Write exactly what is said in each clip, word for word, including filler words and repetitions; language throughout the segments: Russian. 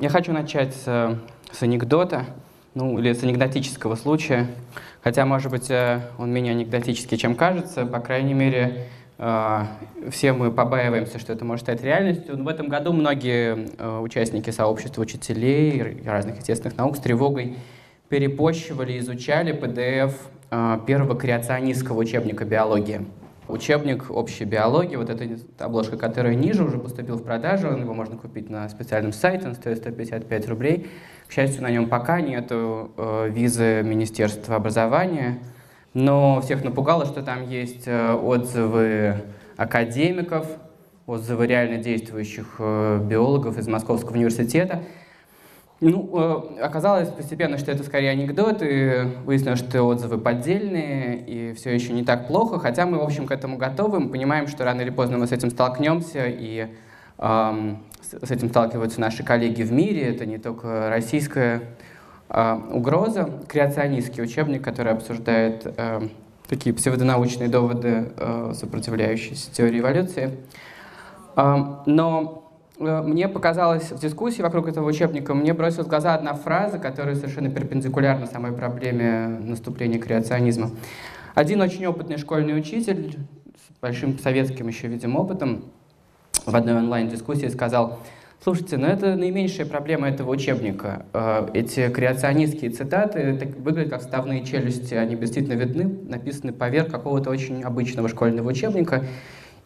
Я хочу начать с, с анекдота, ну или с анекдотического случая, хотя, может быть, он менее анекдотический, чем кажется, по крайней мере, все мы побаиваемся, что это может стать реальностью. Но в этом году многие участники сообщества учителей разных естественных наук с тревогой перепощивали, изучали пэ дэ эф первого креационистского учебника биологии. Учебник общей биологии, вот эта обложка, которая ниже, уже поступил в продажу, его можно купить на специальном сайте, он стоит сто пятьдесят пять рублей. К счастью, на нем пока нет визы Министерства образования, но всех напугало, что там есть отзывы академиков, отзывы реально действующих биологов из Московского университета. Ну, оказалось постепенно, что это скорее анекдот, и выяснилось, что отзывы поддельные, и все еще не так плохо, хотя мы, в общем, к этому готовы, мы понимаем, что рано или поздно мы с этим столкнемся, и эм, с этим сталкиваются наши коллеги в мире, это не только российская э, угроза. Креационистский учебник, который обсуждает э, такие псевдонаучные доводы, э, сопротивляющиеся теории эволюции. Э, но... Мне показалось, в дискуссии вокруг этого учебника, мне бросилась в глаза одна фраза, которая совершенно перпендикулярна самой проблеме наступления креационизма. Один очень опытный школьный учитель, с большим советским еще, видимо, опытом, в одной онлайн-дискуссии сказал: слушайте, ну это наименьшая проблема этого учебника. Эти креационистские цитаты выглядят как вставные челюсти, они действительно видны, написаны поверх какого-то очень обычного школьного учебника.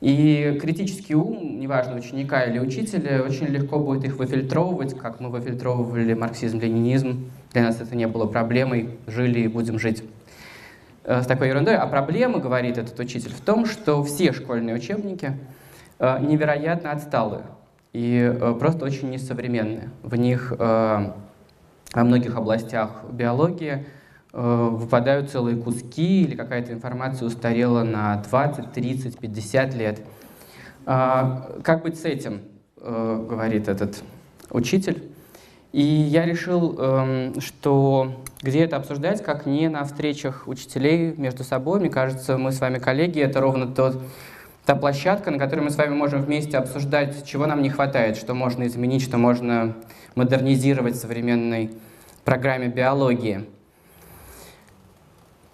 И критический ум, неважно, ученика или учителя, очень легко будет их выфильтровывать, как мы выфильтровывали марксизм-ленинизм. Для нас это не было проблемой, жили и будем жить. С такой ерундой. А проблема, говорит этот учитель, в том, что все школьные учебники невероятно отсталые и просто очень несовременные. В них во многих областях биологии выпадают целые куски, или какая-то информация устарела на двадцать, тридцать, пятьдесят лет. Как быть с этим, говорит этот учитель. И я решил, что где это обсуждать, как не на встречах учителей между собой. Мне кажется, мы с вами коллеги, это ровно тот, та площадка, на которой мы с вами можем вместе обсуждать, чего нам не хватает, что можно изменить, что можно модернизировать в современной программе биологии.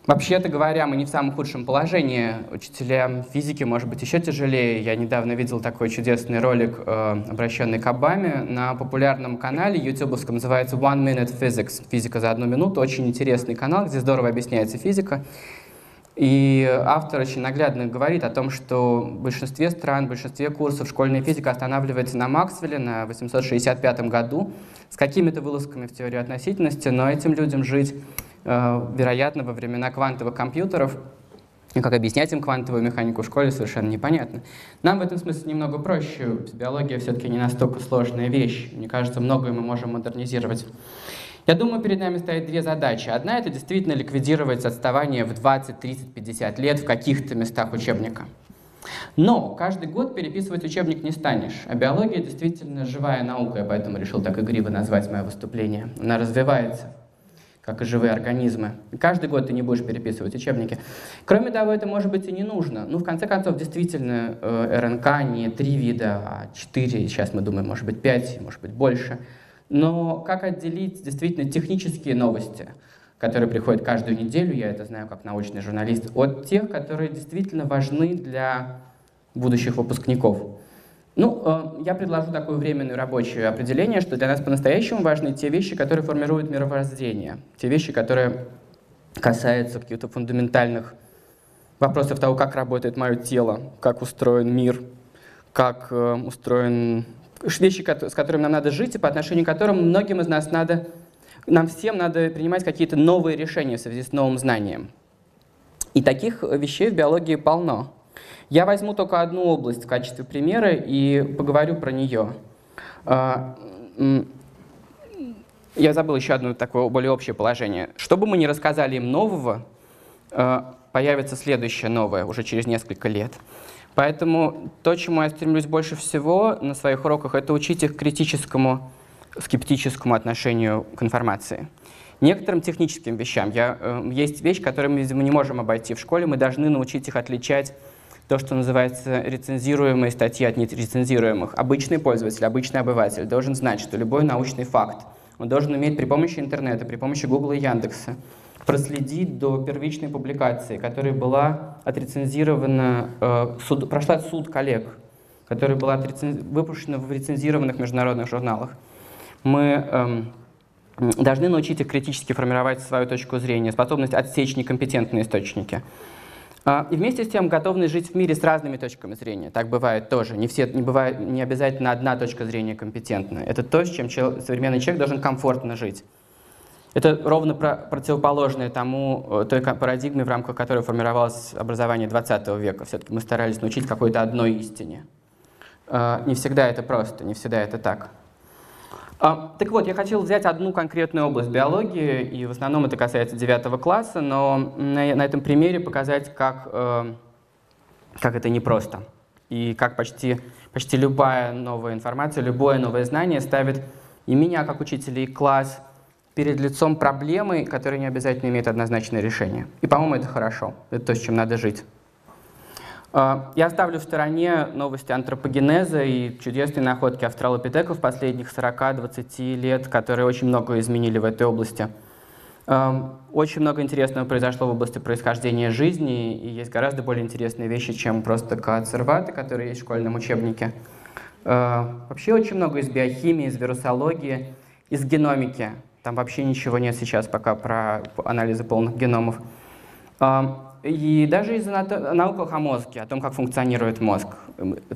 Вообще-то говоря, мы не в самом худшем положении. Учителям физики, может быть, еще тяжелее. Я недавно видел такой чудесный ролик, обращенный к Обаме, на популярном канале ютубовском, называется One Minute Physics. Физика за одну минуту. Очень интересный канал, где здорово объясняется физика. И автор очень наглядно говорит о том, что в большинстве стран, в большинстве курсов школьная физика останавливается на Максвелле на восемьсот шестьдесят пятом году с какими-то вылазками в теорию относительности, но этим людям жить, вероятно, во времена квантовых компьютеров. И как объяснять им квантовую механику в школе, совершенно непонятно. Нам в этом смысле немного проще. Биология все-таки не настолько сложная вещь. Мне кажется, многое мы можем модернизировать. Я думаю, перед нами стоят две задачи. Одна — это действительно ликвидировать отставание в двадцать, тридцать, пятьдесят лет в каких-то местах учебника. Но каждый год переписывать учебник не станешь. А биология действительно живая наука, я поэтому решил так игриво назвать мое выступление. Она развивается, как и живые организмы. Каждый год ты не будешь переписывать учебники. Кроме того, это может быть и не нужно. Ну, в конце концов, действительно, РНК не три вида, а четыре, сейчас мы думаем, может быть, пять, может быть, больше. Но как отделить действительно технические новости, которые приходят каждую неделю, я это знаю как научный журналист, от тех, которые действительно важны для будущих выпускников? Ну, я предложу такое временное рабочее определение, что для нас по-настоящему важны те вещи, которые формируют мировоззрение, те вещи, которые касаются каких-то фундаментальных вопросов того, как работает мое тело, как устроен мир, как устроен... Вещи, с которыми нам надо жить, и по отношению к которым многим из нас надо... Нам всем надо принимать какие-то новые решения в связи с новым знанием. И таких вещей в биологии полно. Я возьму только одну область в качестве примера и поговорю про нее. Я забыл еще одно такое более общее положение. Что бы мы ни рассказали им нового, появится следующее новое уже через несколько лет. Поэтому то, чему я стремлюсь больше всего на своих уроках, это учить их критическому, скептическому отношению к информации. Некоторым техническим вещам. Я, э, есть вещи, которые мы, видимо, не можем обойти в школе, мы должны научить их отличать то, что называется рецензируемые статьи от нерецензируемых. Обычный пользователь, обычный обыватель должен знать, что любой научный факт он должен уметь при помощи интернета, при помощи Гугла и Яндекса проследить до первичной публикации, которая была отрецензирована, э, суд, прошла суд коллег, которая была отреценз... выпущена в рецензированных международных журналах. Мы э, должны научить их критически формировать свою точку зрения, способность отсечь некомпетентные источники. Э, и вместе с тем готовность жить в мире с разными точками зрения. Так бывает тоже. Не, все, не, бывает, не обязательно одна точка зрения компетентна. Это то, с чем чел... современный человек должен комфортно жить. Это ровно противоположное тому, той парадигме, в рамках которой формировалось образование двадцатого века. Все-таки мы старались научить какой-то одной истине. Не всегда это просто, не всегда это так. Так вот, я хотел взять одну конкретную область биологии, и в основном это касается девятого класса, но на этом примере показать, как, как это непросто. И как почти, почти любая новая информация, любое новое знание ставит и меня, как учителя, и класс перед лицом проблемы, которая не обязательно имеет однозначное решение. И, по-моему, это хорошо. Это то, с чем надо жить. Я оставлю в стороне новости антропогенеза и чудесные находки австралопитеков последних сорока-двадцати лет, которые очень много изменили в этой области. Очень много интересного произошло в области происхождения жизни, и есть гораздо более интересные вещи, чем просто коацерваты, которые есть в школьном учебнике. Вообще очень много из биохимии, из вирусологии, из геномики. Там вообще ничего нет сейчас пока про анализы полных геномов. И даже из наук о мозге, о том, как функционирует мозг.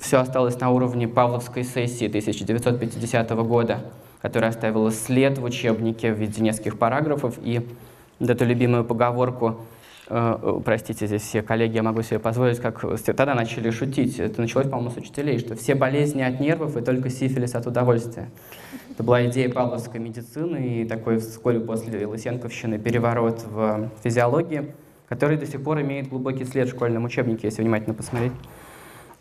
Все осталось на уровне Павловской сессии тысяча девятьсот пятидесятого года, которая оставила след в учебнике в виде нескольких параграфов. И эту любимую поговорку, простите, здесь все коллеги, я могу себе позволить, как тогда начали шутить. Это началось, по-моему, с учителей, что все болезни от нервов и только сифилис от удовольствия. Это была идея павловской медицины и такой вскоре после Лысенковщины переворот в физиологии, который до сих пор имеет глубокий след в школьном учебнике, если внимательно посмотреть.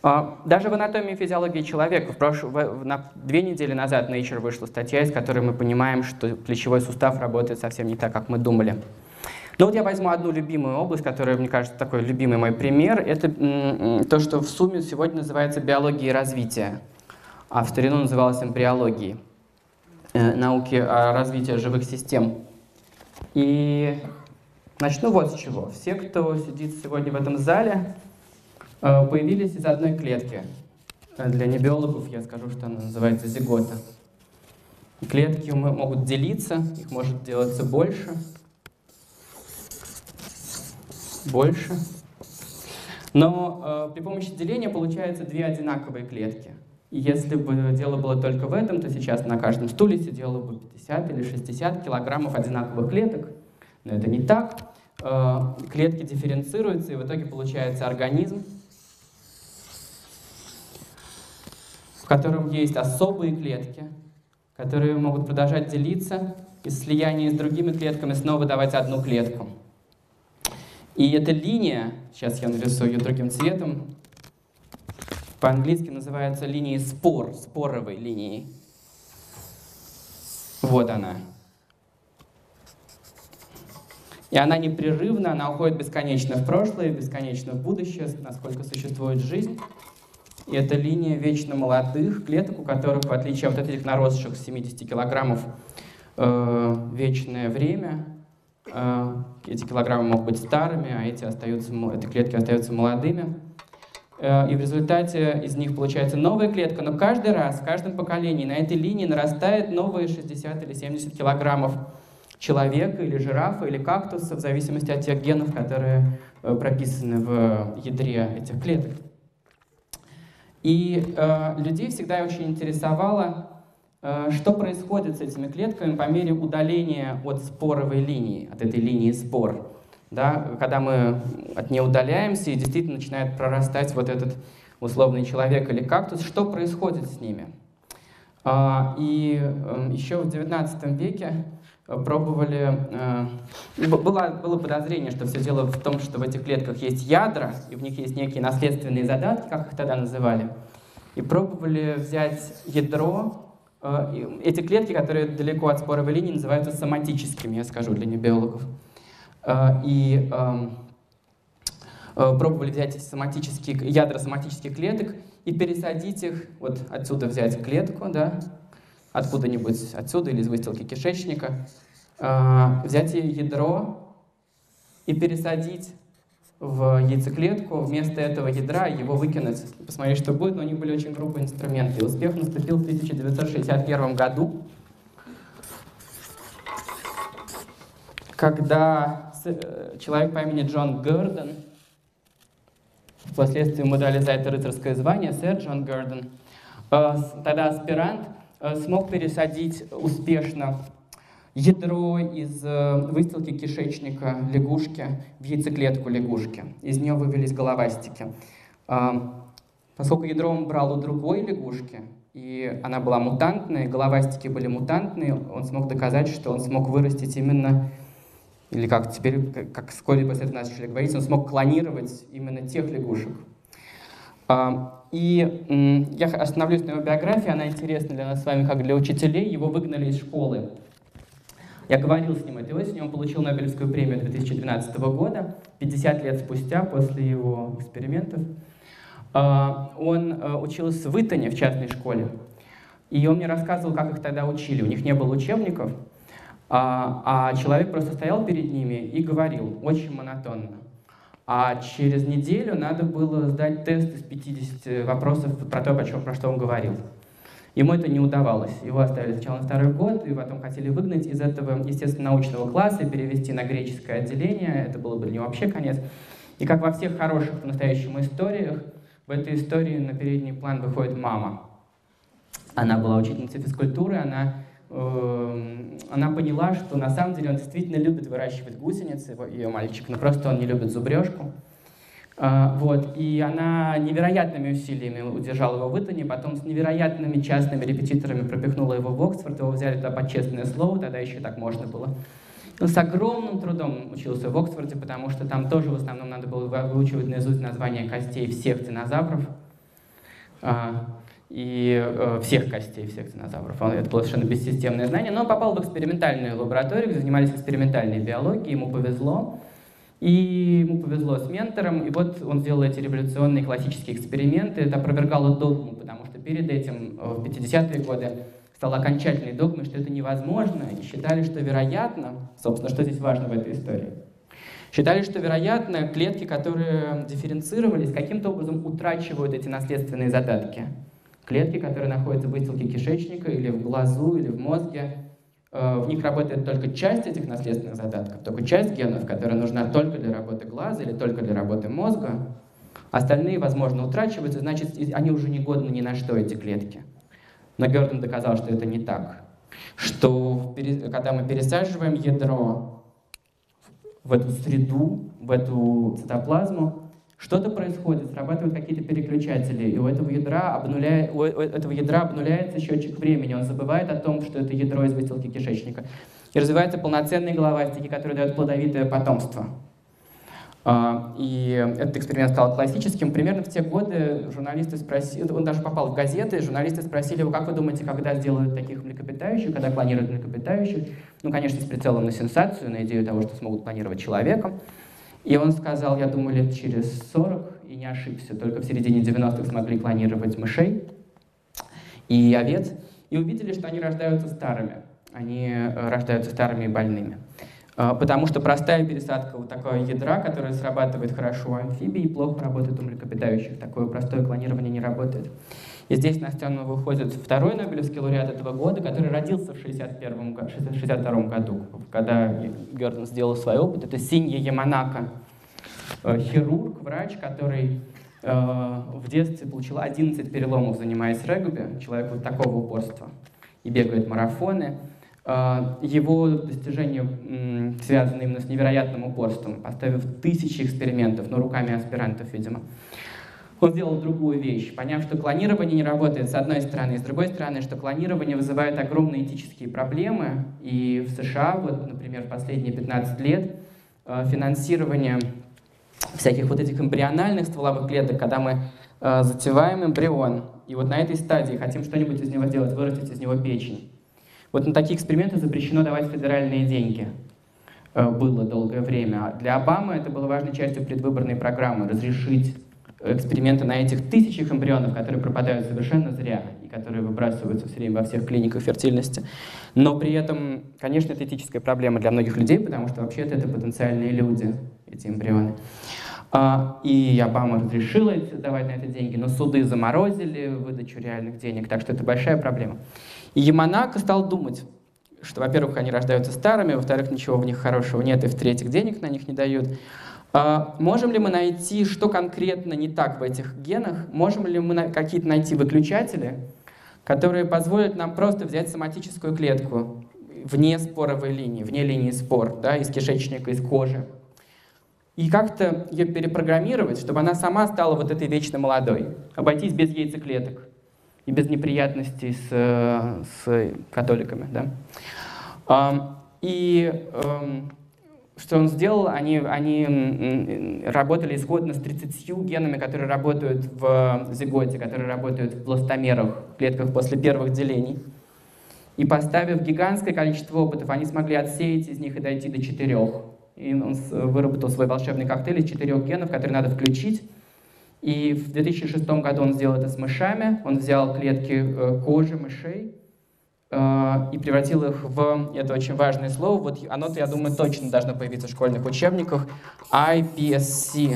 Даже в анатомии и физиологии человека в прош... в... на... две недели назад Nature вышла статья, из которой мы понимаем, что плечевой сустав работает совсем не так, как мы думали. Но вот я возьму одну любимую область, которая, мне кажется, такой любимый мой пример. Это то, что в сумме сегодня называется биологией развития, а в старину называлось эмбриологией. Науки о развитии живых систем. И начну вот с чего. Все, кто сидит сегодня в этом зале, появились из одной клетки. Для небиологов я скажу, что она называется зигота. Клетки могут делиться, их может делаться больше. Больше. Но при помощи деления получаются две одинаковые клетки. И если бы дело было только в этом, то сейчас на каждом стуле сидело бы пятьдесят или шестьдесят килограммов одинаковых клеток. Но это не так. Клетки дифференцируются, и в итоге получается организм, в котором есть особые клетки, которые могут продолжать делиться и в слиянии с другими клетками снова давать одну клетку. И эта линия, сейчас я нарисую ее другим цветом, по-английски называется линией спор, споровой линией. Вот она. И она непрерывна, она уходит бесконечно в прошлое, бесконечно в будущее, насколько существует жизнь. И это линия вечно молодых клеток, у которых, в отличие от этих наросших семидесяти килограммов, э, вечное время. Э, эти килограммы могут быть старыми, а эти, остаются, эти клетки остаются молодыми. И в результате из них получается новая клетка, но каждый раз, в каждом поколении на этой линии нарастает новые шестьдесят или семьдесят килограммов человека, или жирафа, или кактуса, в зависимости от тех генов, которые прописаны в ядре этих клеток. И э, людей всегда очень интересовало, э, что происходит с этими клетками по мере удаления от споровой линии, от этой линии спор. Да, когда мы от нее удаляемся и действительно начинает прорастать вот этот условный человек или кактус, что происходит с ними? И еще в девятнадцатом веке пробовали... Было, было подозрение, что все дело в том, что в этих клетках есть ядра, и в них есть некие наследственные задатки, как их тогда называли. И пробовали взять ядро. Эти клетки, которые далеко от споровой линии, называются соматическими, я скажу для небиологов. И э, пробовали взять соматические, ядра соматических клеток и пересадить их, вот отсюда взять клетку, да, откуда-нибудь отсюда или из выстилки кишечника, взять ее ядро и пересадить в яйцеклетку, вместо этого ядра его выкинуть. Посмотреть, что будет, но у них были очень грубые инструменты. И успех наступил в тысяча девятьсот шестьдесят первом году, когда человек по имени Джон Гурдон, впоследствии ему дали за это рыцарское звание, сэр Джон Гурдон, тогда аспирант, смог пересадить успешно ядро из выстилки кишечника лягушки в яйцеклетку лягушки. Из нее вывелись головастики. Поскольку ядро он брал у другой лягушки, и она была мутантная, головастики были мутантные, он смог доказать, что он смог вырастить именно, или как теперь, как вскоре после этого начали говорить, он смог клонировать именно тех лягушек. И я остановлюсь на его биографии, она интересна для нас с вами как для учителей, его выгнали из школы. Я говорил с ним этой осенью, он получил Нобелевскую премию две тысячи двенадцатого года, пятьдесят лет спустя после его экспериментов. Он учился в Итоне в частной школе, и он мне рассказывал, как их тогда учили. У них не было учебников, а человек просто стоял перед ними и говорил очень монотонно. А через неделю надо было сдать тест из пятидесяти вопросов про то, про что, про что он говорил. Ему это не удавалось. Его оставили сначала на второй год, и потом хотели выгнать из этого, естественно, научного класса, перевести на греческое отделение. Это было бы для него вообще конец. И как во всех хороших по-настоящему историях, в этой истории на передний план выходит мама. Она была учительницей физкультуры, она, э, она поняла, что на самом деле он действительно любит выращивать гусеницы, ее мальчик, но просто он не любит зубрежку. Вот. И она невероятными усилиями удержала его в Итоне, потом с невероятными частными репетиторами пропихнула его в Оксфорд, его взяли туда под честное слово, тогда еще так можно было. Он с огромным трудом учился в Оксфорде, потому что там тоже в основном надо было выучивать наизусть названия костей всех динозавров и всех костей всех динозавров. Это было совершенно бессистемное знание, но он попал в экспериментальную лабораторию, где занимались экспериментальной биологией, ему повезло. И ему повезло с ментором, и вот он сделал эти революционные классические эксперименты. Это опровергало догму, потому что перед этим, в пятидесятые годы, стало окончательной догмой, что это невозможно, и считали, что вероятно, собственно, что здесь важно в этой истории, считали, что вероятно клетки, которые дифференцировались, каким-то образом утрачивают эти наследственные задатки. Клетки, которые находятся в выстилке кишечника, или в глазу, или в мозге, в них работает только часть этих наследственных задатков, только часть генов, которая нужна только для работы глаза или только для работы мозга. Остальные, возможно, утрачиваются, значит, они уже не годны ни на что, эти клетки. Но Гёрдон доказал, что это не так. Что когда мы пересаживаем ядро в эту среду, в эту цитоплазму, что-то происходит, срабатывают какие-то переключатели, и у этого, ядра обнуля... у этого ядра обнуляется счетчик времени, он забывает о том, что это ядро из выстилки кишечника. И развиваются полноценные головастики, которые дают плодовитое потомство. И этот эксперимент стал классическим. Примерно в те годы журналисты спросили, он даже попал в газеты, журналисты спросили его, как вы думаете, когда сделают таких млекопитающих, когда клонируют млекопитающих? Ну, конечно, с прицелом на сенсацию, на идею того, что смогут клонировать человека. И он сказал, я думаю, лет через сорок, и не ошибся, только в середине девяностых смогли клонировать мышей и овец, и увидели, что они рождаются старыми. Они рождаются старыми и больными. Потому что простая пересадка вот такого ядра, которое срабатывает хорошо у амфибий, плохо работает у млекопитающих. Такое простое клонирование не работает. И здесь на сцену выходит второй Нобелевский лауреат этого года, который родился в шестьдесят первом, шестьдесят втором году, когда Гёрдон сделал свой опыт. Это Синья Яманака, хирург, врач, который э, в детстве получил одиннадцать переломов, занимаясь регби. Человек вот такого упорства и бегает марафоны. Его достижения связаны именно с невероятным упорством, поставив тысячи экспериментов, но руками аспирантов, видимо. Он сделал другую вещь, поняв, что клонирование не работает с одной стороны, и с другой стороны, что клонирование вызывает огромные этические проблемы. И в США, вот, например, последние пятнадцать лет финансирование всяких вот этих эмбриональных стволовых клеток, когда мы затеваем эмбрион, и вот на этой стадии хотим что-нибудь из него сделать, вырастить из него печень. Вот на такие эксперименты запрещено давать федеральные деньги. было долгое время. Для Обамы это было важной частью предвыборной программы — разрешить эксперименты на этих тысячах эмбрионов, которые пропадают совершенно зря и которые выбрасываются все время во всех клиниках фертильности. Но при этом, конечно, это этическая проблема для многих людей, потому что вообще-то это потенциальные люди, эти эмбрионы. И Обама разрешила давать на это деньги, но суды заморозили выдачу реальных денег, так что это большая проблема. И Яманака стал думать, что, во-первых, они рождаются старыми, во-вторых, ничего в них хорошего нет, и, в-третьих, денег на них не дают. Можем ли мы найти, что конкретно не так в этих генах? Можем ли мы какие-то найти выключатели, которые позволят нам просто взять соматическую клетку вне споровой линии, вне линии спор, да, из кишечника, из кожи, и как-то ее перепрограммировать, чтобы она сама стала вот этой вечно молодой, обойтись без яйцеклеток и без неприятностей с, с католиками, да? И что он сделал? Они, они работали исходно с тридцатью генами, которые работают в зиготе, которые работают в пластомерах, клетках после первых делений. И поставив гигантское количество опытов, они смогли отсеять из них и дойти до четырех. И он выработал свой волшебный коктейль из четырех генов, которые надо включить. И в две тысячи шестом году он сделал это с мышами. Он взял клетки кожи мышей и превратил их в, это очень важное слово, вот оно-то, я думаю, точно должно появиться в школьных учебниках, ай пи эс си,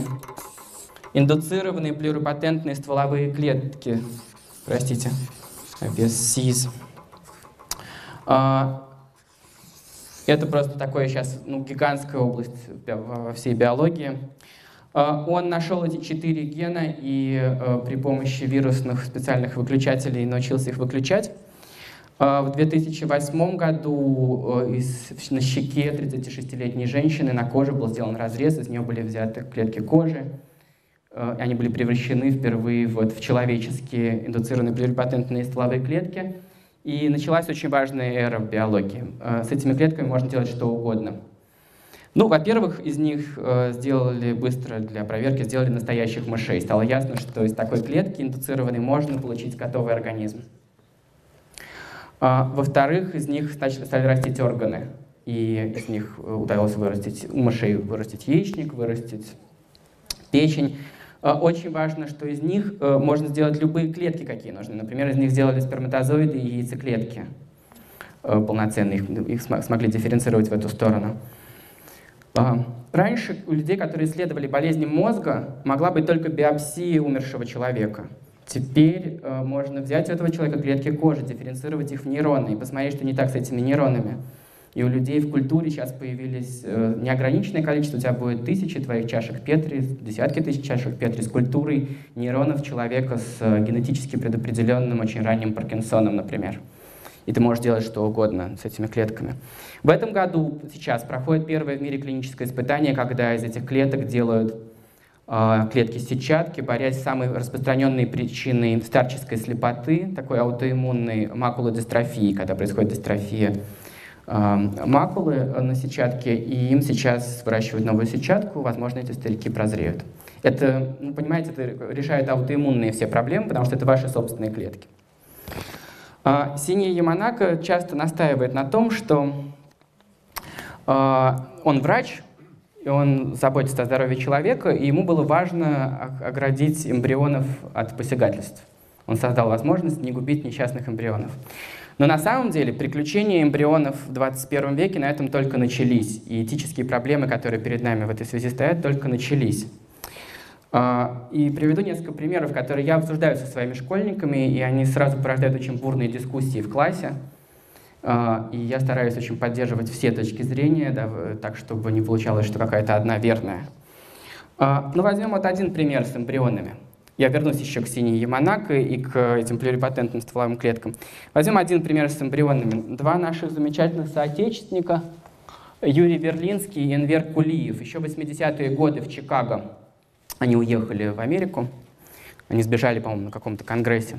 индуцированные плюрипатентные стволовые клетки, простите, ай пи эс си. Это просто такое сейчас, ну, гигантская область во всей биологии. Он нашел эти четыре гена и при помощи вирусных специальных выключателей научился их выключать. В две тысячи восьмом году на щеке тридцатишестилетней женщины на коже был сделан разрез, из нее были взяты клетки кожи. Они были превращены впервые вот в человеческие индуцированные плюрипатентные стволовые клетки. И началась очень важная эра в биологии. С этими клетками можно делать что угодно. Ну, во-первых, из них сделали быстро для проверки, сделали настоящих мышей. Стало ясно, что из такой клетки индуцированной можно получить готовый организм. Во-вторых, из них стали растить органы, и из них удалось вырастить, у мышей вырастить яичник, вырастить печень. Очень важно, что из них можно сделать любые клетки, какие нужны. Например, из них сделали сперматозоиды и яйцеклетки полноценные, их, их смогли дифференцировать в эту сторону. Раньше у людей, которые исследовали болезни мозга, могла быть только биопсия умершего человека. Теперь э, можно взять у этого человека клетки кожи, дифференцировать их в нейроны и посмотреть, что не так с этими нейронами. И у людей в культуре сейчас появились э, неограниченное количество, у тебя будет тысячи твоих чашек Петри, десятки тысяч чашек Петри с культурой нейронов человека с э, генетически предопределенным очень ранним Паркинсоном, например. И ты можешь делать что угодно с этими клетками. В этом году сейчас проходит первое в мире клиническое испытание, когда из этих клеток делают клетки сетчатки, борясь с самой распространенной причиной старческой слепоты, такой аутоиммунной макулодистрофии, когда происходит дистрофия макулы на сетчатке, и им сейчас выращивают новую сетчатку, возможно, эти старики прозреют. Это, ну, понимаете, это решает аутоиммунные все проблемы, потому что это ваши собственные клетки. Синя Яманака часто настаивает на том, что он врач, он заботится о здоровье человека, и ему было важно оградить эмбрионов от посягательств. Он создал возможность не губить несчастных эмбрионов. Но на самом деле приключения эмбрионов в двадцать первом веке на этом только начались, и этические проблемы, которые перед нами в этой связи стоят, только начались. И приведу несколько примеров, которые я обсуждаю со своими школьниками, и они сразу порождают очень бурные дискуссии в классе. И я стараюсь очень поддерживать все точки зрения, да, так, чтобы не получалось, что какая-то одна верная. Но возьмем вот один пример с эмбрионами. Я вернусь еще к Синей Яманака и к этим плюрипатентным стволовым клеткам. Возьмем один пример с эмбрионами. Два наших замечательных соотечественника, Юрий Верлинский и Энвер Кулиев. Еще в восьмидесятые годы в Чикаго они уехали в Америку. Они сбежали, по-моему, на каком-то конгрессе.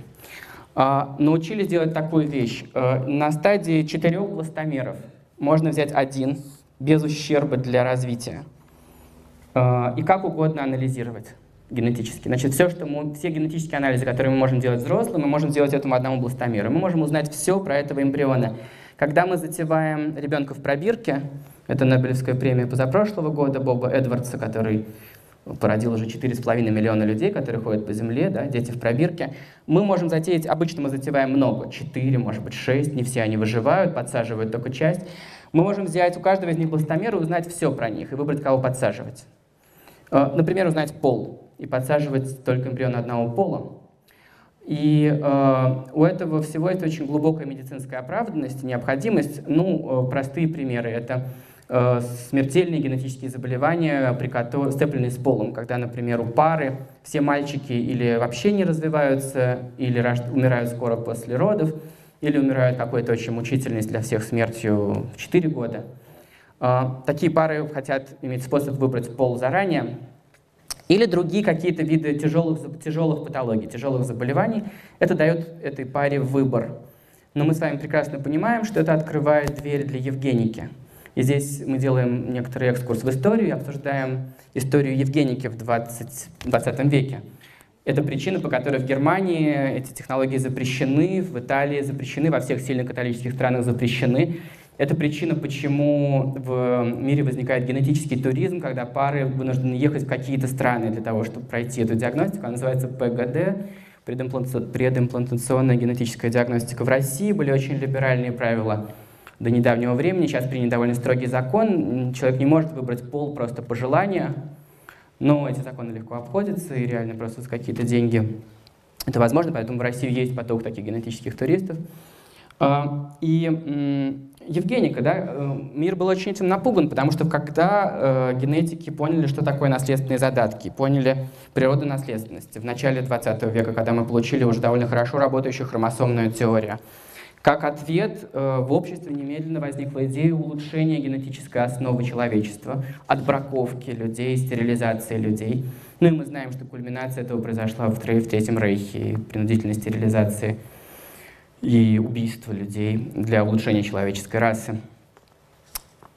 Научились делать такую вещь. На стадии четырех пластомеров можно взять один, без ущерба для развития, и как угодно анализировать генетически. Значит, все, что мы, все генетические анализы, которые мы можем делать взрослым, мы можем делать этому одному пластомеру. Мы можем узнать все про этого эмбриона. Когда мы затеваем ребенка в пробирке, Это Нобелевская премия позапрошлого года Боба Эдвардса, который породил уже четыре с половиной миллиона людей, которые ходят по земле, да, дети в пробирке. Мы можем затеять, обычно мы затеваем много, четыре, может быть, шесть, не все они выживают, подсаживают только часть. Мы можем взять у каждого из них бластомер и узнать все про них, и выбрать, кого подсаживать. Например, узнать пол и подсаживать только эмбрион одного пола. И э, у этого всего есть очень глубокая медицинская оправданность, необходимость. Ну, э, простые примеры — это э, смертельные генетические заболевания, сцепленные с полом, когда, например, у пары все мальчики или вообще не развиваются, или умирают скоро после родов, или умирают какой-то очень мучительной для всех смертью в четыре года. Э, такие пары хотят иметь способ выбрать пол заранее. Или другие какие-то виды тяжелых, тяжелых патологий, тяжелых заболеваний. Это дает этой паре выбор. Но мы с вами прекрасно понимаем, что это открывает дверь для евгеники. И здесь мы делаем некоторый экскурс в историю и обсуждаем историю евгеники в двадцатом веке. Это причина, по которой в Германии эти технологии запрещены, в Италии запрещены, во всех сильно католических странах запрещены. Это причина, почему в мире возникает генетический туризм, когда пары вынуждены ехать в какие-то страны для того, чтобы пройти эту диагностику. Она называется Пэ Гэ Дэ, предимплантационная генетическая диагностика. В России были очень либеральные правила до недавнего времени. Сейчас принят довольно строгий закон. Человек не может выбрать пол просто по желанию, но эти законы легко обходятся, и реально просто за какие-то деньги это возможно. Поэтому в России есть поток таких генетических туристов. И евгеника, да, мир был очень этим напуган, потому что когда генетики поняли, что такое наследственные задатки, поняли природу наследственности в начале двадцатого века, когда мы получили уже довольно хорошо работающую хромосомную теорию, как ответ в обществе немедленно возникла идея улучшения генетической основы человечества, отбраковки людей, стерилизации людей. Ну и мы знаем, что кульминация этого произошла в Третьем Рейхе, принудительной стерилизации и убийство людей для улучшения человеческой расы.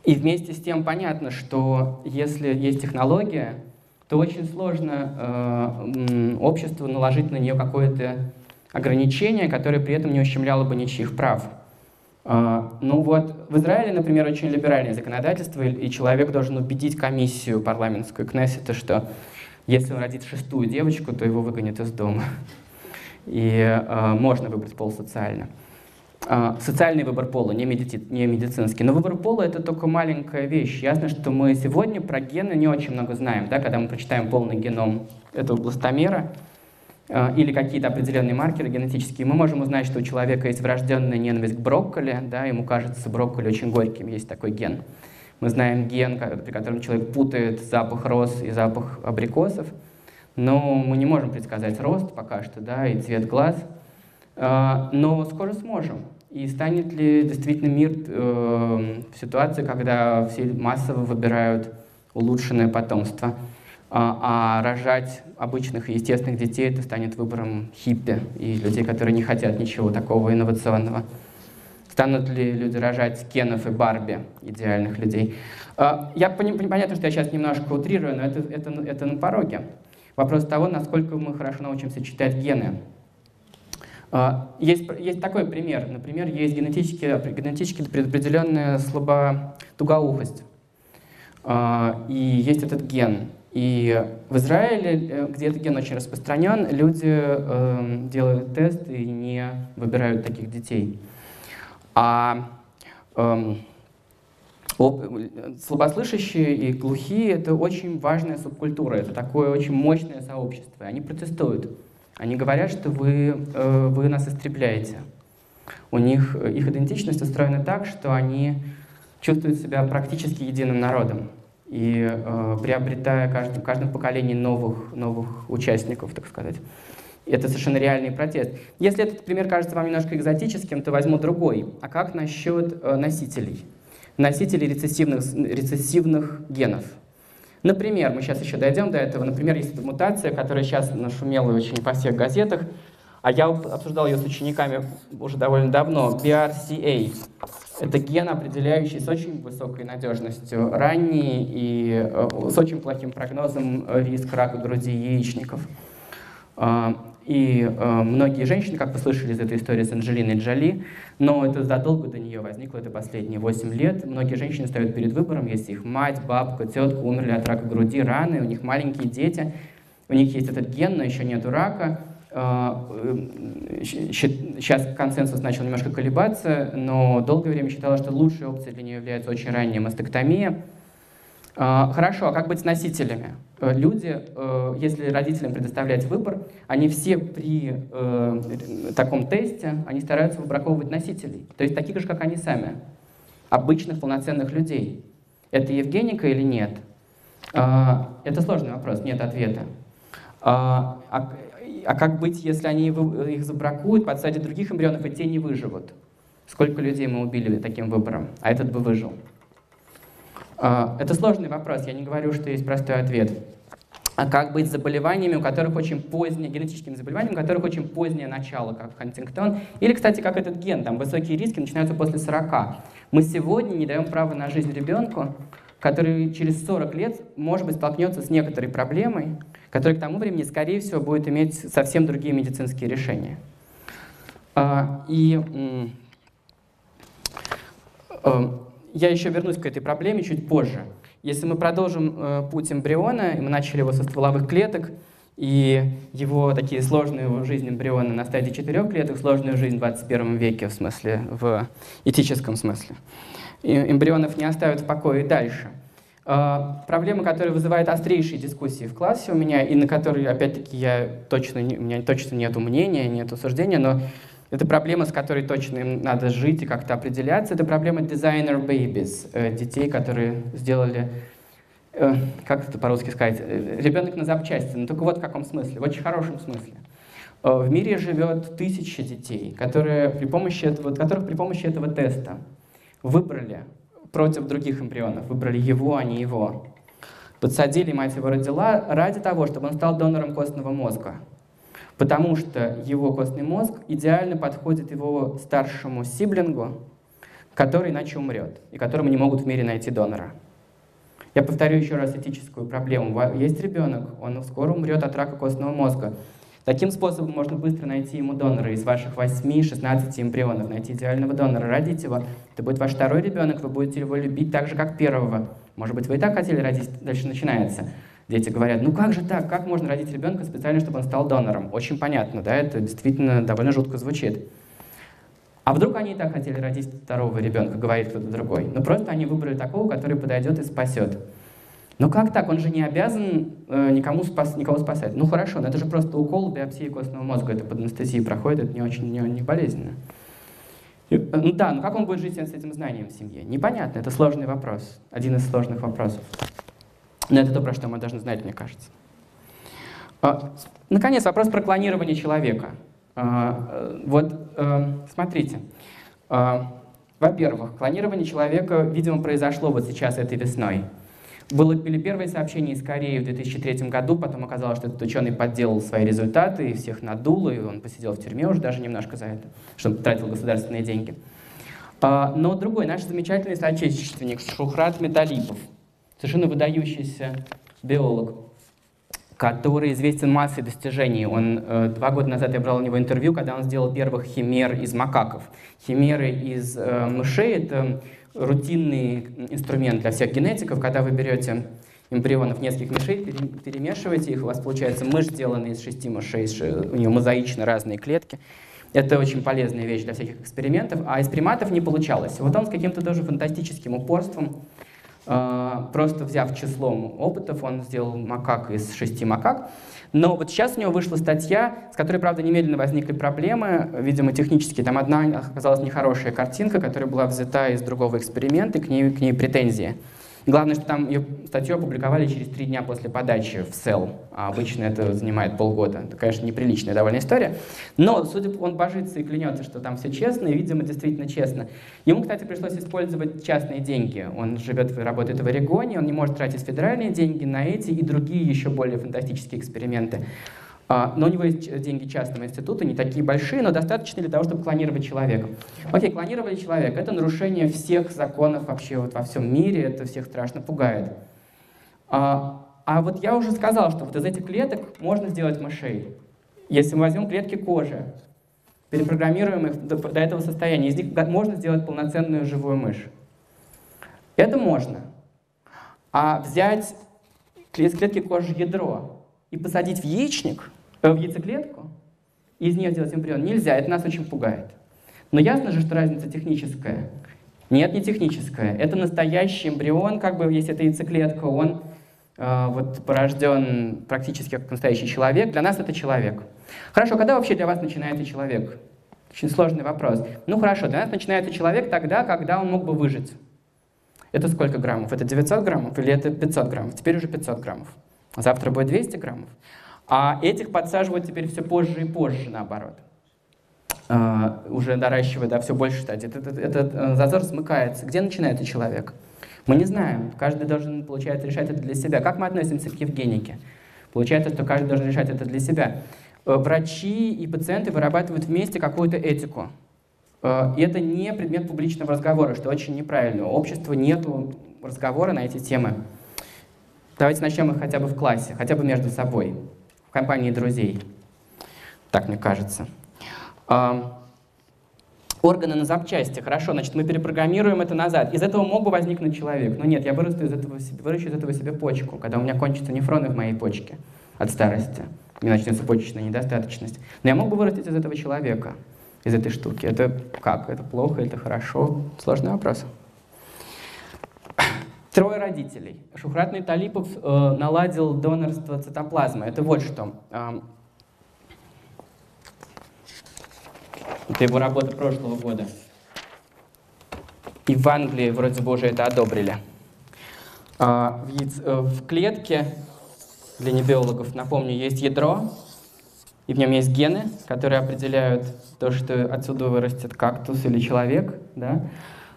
И вместе с тем понятно, что если есть технология, то очень сложно э, обществу наложить на нее какое-то ограничение, которое при этом не ущемляло бы ничьих прав. Э, ну вот в Израиле, например, очень либеральное законодательство, и человек должен убедить комиссию парламентскую Кнессета, что если он родит шестую девочку, то его выгонят из дома. И э, можно выбрать пол социально. Э, социальный выбор пола, не, медици, не медицинский. Но выбор пола — это только маленькая вещь. Ясно, что мы сегодня про гены не очень много знаем. Да? Когда мы прочитаем полный геном этого бластомера э, или какие-то определенные маркеры генетические, мы можем узнать, что у человека есть врожденная ненависть к брокколи. Да? Ему кажется брокколи очень горьким, есть такой ген. Мы знаем ген, при котором человек путает запах роз и запах абрикосов. Но мы не можем предсказать рост пока что, да, и цвет глаз. Но скоро сможем. И станет ли действительно мир в ситуации, когда все массово выбирают улучшенное потомство, а рожать обычных и естественных детей — это станет выбором хиппи и людей, которые не хотят ничего такого инновационного. Станут ли люди рожать Кенов и Барби, идеальных людей? Я понятно, что я сейчас немножко утрирую, но это, это, это на пороге. Вопрос того, насколько мы хорошо научимся читать гены. Есть, есть такой пример. Например, есть генетически, генетически предопределенная слабо-тугоухость. И есть этот ген. И в Израиле, где этот ген очень распространен, люди делают тест и не выбирают таких детей. А слабослышащие и глухие — это очень важная субкультура, это такое очень мощное сообщество. Они протестуют, они говорят, что вы, вы нас истребляете. У них их идентичность устроена так, что они чувствуют себя практически единым народом. И приобретая в каждом поколении новых, новых участников, так сказать. Это совершенно реальный протест. Если этот пример кажется вам немножко экзотическим, то возьму другой. А как насчет носителей? Носители рецессивных, рецессивных генов. Например, мы сейчас еще дойдем до этого, например, есть эта мутация, которая сейчас нашумела очень по всех газетах, а я обсуждал ее с учениками уже довольно давно, Би Ар Си Эй. Это ген, определяющий с очень высокой надежностью ранний и с очень плохим прогнозом риск рака груди яичников. И многие женщины, как вы слышали из этой истории с Анджелиной Джоли, но это задолго до нее возникло, это последние восемь лет, многие женщины стоят перед выбором, если их мать, бабка, тетка умерли от рака груди рано, у них маленькие дети, у них есть этот ген, но еще нету рака. Сейчас консенсус начал немножко колебаться, но долгое время считалось, что лучшей опцией для нее является очень ранняя мастектомия. Хорошо, а как быть с носителями? Люди, если родителям предоставлять выбор, они все при таком тесте, они стараются выбраковывать носителей, то есть таких же, как они сами, обычных полноценных людей. Это Евгеника или нет? Это сложный вопрос, нет ответа. А как быть, если они их забракуют, подсадят других эмбрионов, и те не выживут? Сколько людей мы убили таким выбором, а этот бы выжил? Это сложный вопрос, я не говорю, что есть простой ответ. А как быть с заболеваниями, у которых очень позднее, генетическими заболеваниями, у которых очень позднее начало, как Хантингтон, или, кстати, как этот ген, там высокие риски начинаются после сорока. Мы сегодня не даем права на жизнь ребенку, который через сорок лет, может быть, столкнется с некоторой проблемой, которая к тому времени, скорее всего, будет иметь совсем другие медицинские решения. И я еще вернусь к этой проблеме чуть позже. Если мы продолжим путь эмбриона, и мы начали его со стволовых клеток, и его такие сложную жизнь эмбриона на стадии четырёх клеток, сложную жизнь в двадцать первом веке, в смысле, в этическом смысле. Эмбрионов не оставят в покое и дальше. Проблема, которая вызывает острейшие дискуссии в классе у меня, и на которой, опять-таки, я точно, у меня точно нет мнения, нет суждения, но это проблема, с которой точно надо жить и как-то определяться. Это проблема designer babies, детей, которые сделали, как это по-русски сказать, ребенок на запчасти, но только вот в каком смысле, в очень хорошем смысле. В мире живет тысячи детей, которые при помощи этого, которых при помощи этого теста выбрали против других эмбрионов, выбрали его, а не его. Подсадили, мать его родила ради того, чтобы он стал донором костного мозга, потому что его костный мозг идеально подходит его старшему сиблингу, который иначе умрет, и которому не могут в мире найти донора. Я повторю еще раз этическую проблему. Есть ребенок, он скоро умрет от рака костного мозга. Таким способом можно быстро найти ему донора из ваших восьми-шестнадцати эмбрионов, найти идеального донора, родить его. Это будет ваш второй ребенок, вы будете его любить так же, как первого. Может быть, вы и так хотели родить, дальше начинается. Дети говорят, ну как же так, как можно родить ребенка специально, чтобы он стал донором? Очень понятно, да, это действительно довольно жутко звучит. А вдруг они и так хотели родить второго ребенка, говорит кто-то другой. Но просто они выбрали такого, который подойдет и спасет. Ну как так, он же не обязан э, никому спас, никого спасать. Ну хорошо, но это же просто укол, биопсия костного мозга, это под анестезией проходит, это не очень не, не болезненно. И, ну да, но как он будет жить с этим знанием в семье? Непонятно, это сложный вопрос, один из сложных вопросов. Но это то, про что мы должны знать, мне кажется. А, наконец, вопрос про клонирование человека. А, вот, а, смотрите. А, во-первых, клонирование человека, видимо, произошло вот сейчас этой весной. Было первое сообщение из Кореи в две тысячи третьем году, потом оказалось, что этот ученый подделал свои результаты, и всех надуло, и он посидел в тюрьме уже даже немножко за это, чтобы тратил государственные деньги. Но другой, наш замечательный соотечественник Шухрат Миталипов, совершенно выдающийся биолог, который известен массой достижений. Он, два года назад я брал у него интервью, когда он сделал первых химер из макаков. Химеры из мышей — это рутинный инструмент для всех генетиков, когда вы берете эмбрионов нескольких мышей, перемешиваете их, у вас получается мышь, сделанная из шести мышей, у нее мозаично разные клетки. Это очень полезная вещь для всяких экспериментов, а из приматов не получалось. Вот он с каким-то тоже фантастическим упорством, просто взяв числом опытов, он сделал макак из шести макак. Но вот сейчас у него вышла статья, с которой, правда, немедленно возникли проблемы, видимо, технические. Там одна оказалась нехорошая картинка, которая была взята из другого эксперимента, и к ней, к ней претензии. И главное, что там ее статью опубликовали через три дня после подачи в Cell. А обычно это занимает полгода. Это, конечно, неприличная довольно история. Но, судя по он божится и клянется, что там все честно, и, видимо, действительно честно. Ему, кстати, пришлось использовать частные деньги. Он живет и работает в Орегоне, он не может тратить федеральные деньги на эти и другие еще более фантастические эксперименты. Но у него есть деньги частного института, не такие большие, но достаточно для того, чтобы клонировать человека. Окей, клонировали человека. Это нарушение всех законов вообще вот во всем мире, это всех страшно пугает. А, а вот я уже сказал, что вот из этих клеток можно сделать мышей. Если мы возьмем клетки кожи, перепрограммируем их до, до этого состояния, из них можно сделать полноценную живую мышь. Это можно. А взять из клетки кожи ядро и посадить в яичник, э, в яйцеклетку, и из нее сделать эмбрион нельзя, это нас очень пугает. Но ясно же, что разница техническая. Нет, не техническая. Это настоящий эмбрион, как бы, если это яйцеклетка, он э, вот, порожден практически как настоящий человек. Для нас это человек. Хорошо, когда вообще для вас начинается человек? Очень сложный вопрос. Ну хорошо, для нас начинается человек тогда, когда он мог бы выжить. Это сколько граммов? Это девятьсот граммов или это пятьсот граммов? Теперь уже пятьсот граммов. Завтра будет двести граммов. А этих подсаживают теперь все позже и позже, наоборот. А, уже доращивая до да, все больше стадий. Этот, этот, этот зазор смыкается. Где начинается человек? Мы не знаем. Каждый должен, получается, решать это для себя. Как мы относимся к евгенике? Получается, что каждый должен решать это для себя. Врачи и пациенты вырабатывают вместе какую-то этику. И это не предмет публичного разговора, что очень неправильно. У общества нет разговора на эти темы. Давайте начнем их хотя бы в классе, хотя бы между собой, в компании друзей. Так мне кажется. Органы на запчасти. Хорошо, значит, мы перепрограммируем это назад. Из этого мог бы возникнуть человек, но нет, я вырасту из этого, выращу из этого себе почку, когда у меня кончатся нефроны в моей почке от старости. У меня начнется почечная недостаточность. Но я мог бы вырастить из этого человека. Из этой штуки. Это как? Это плохо? Это хорошо? Сложный вопрос. Трое родителей. Шухрат Миталипов э, наладил донорство цитоплазмы. Это вот что. Э, это его работа прошлого года. И в Англии вроде бы уже это одобрили. Э, в, яиц, э, в клетке, для небиологов, напомню, есть ядро. И в нем есть гены, которые определяют то, что отсюда вырастет кактус или человек, да?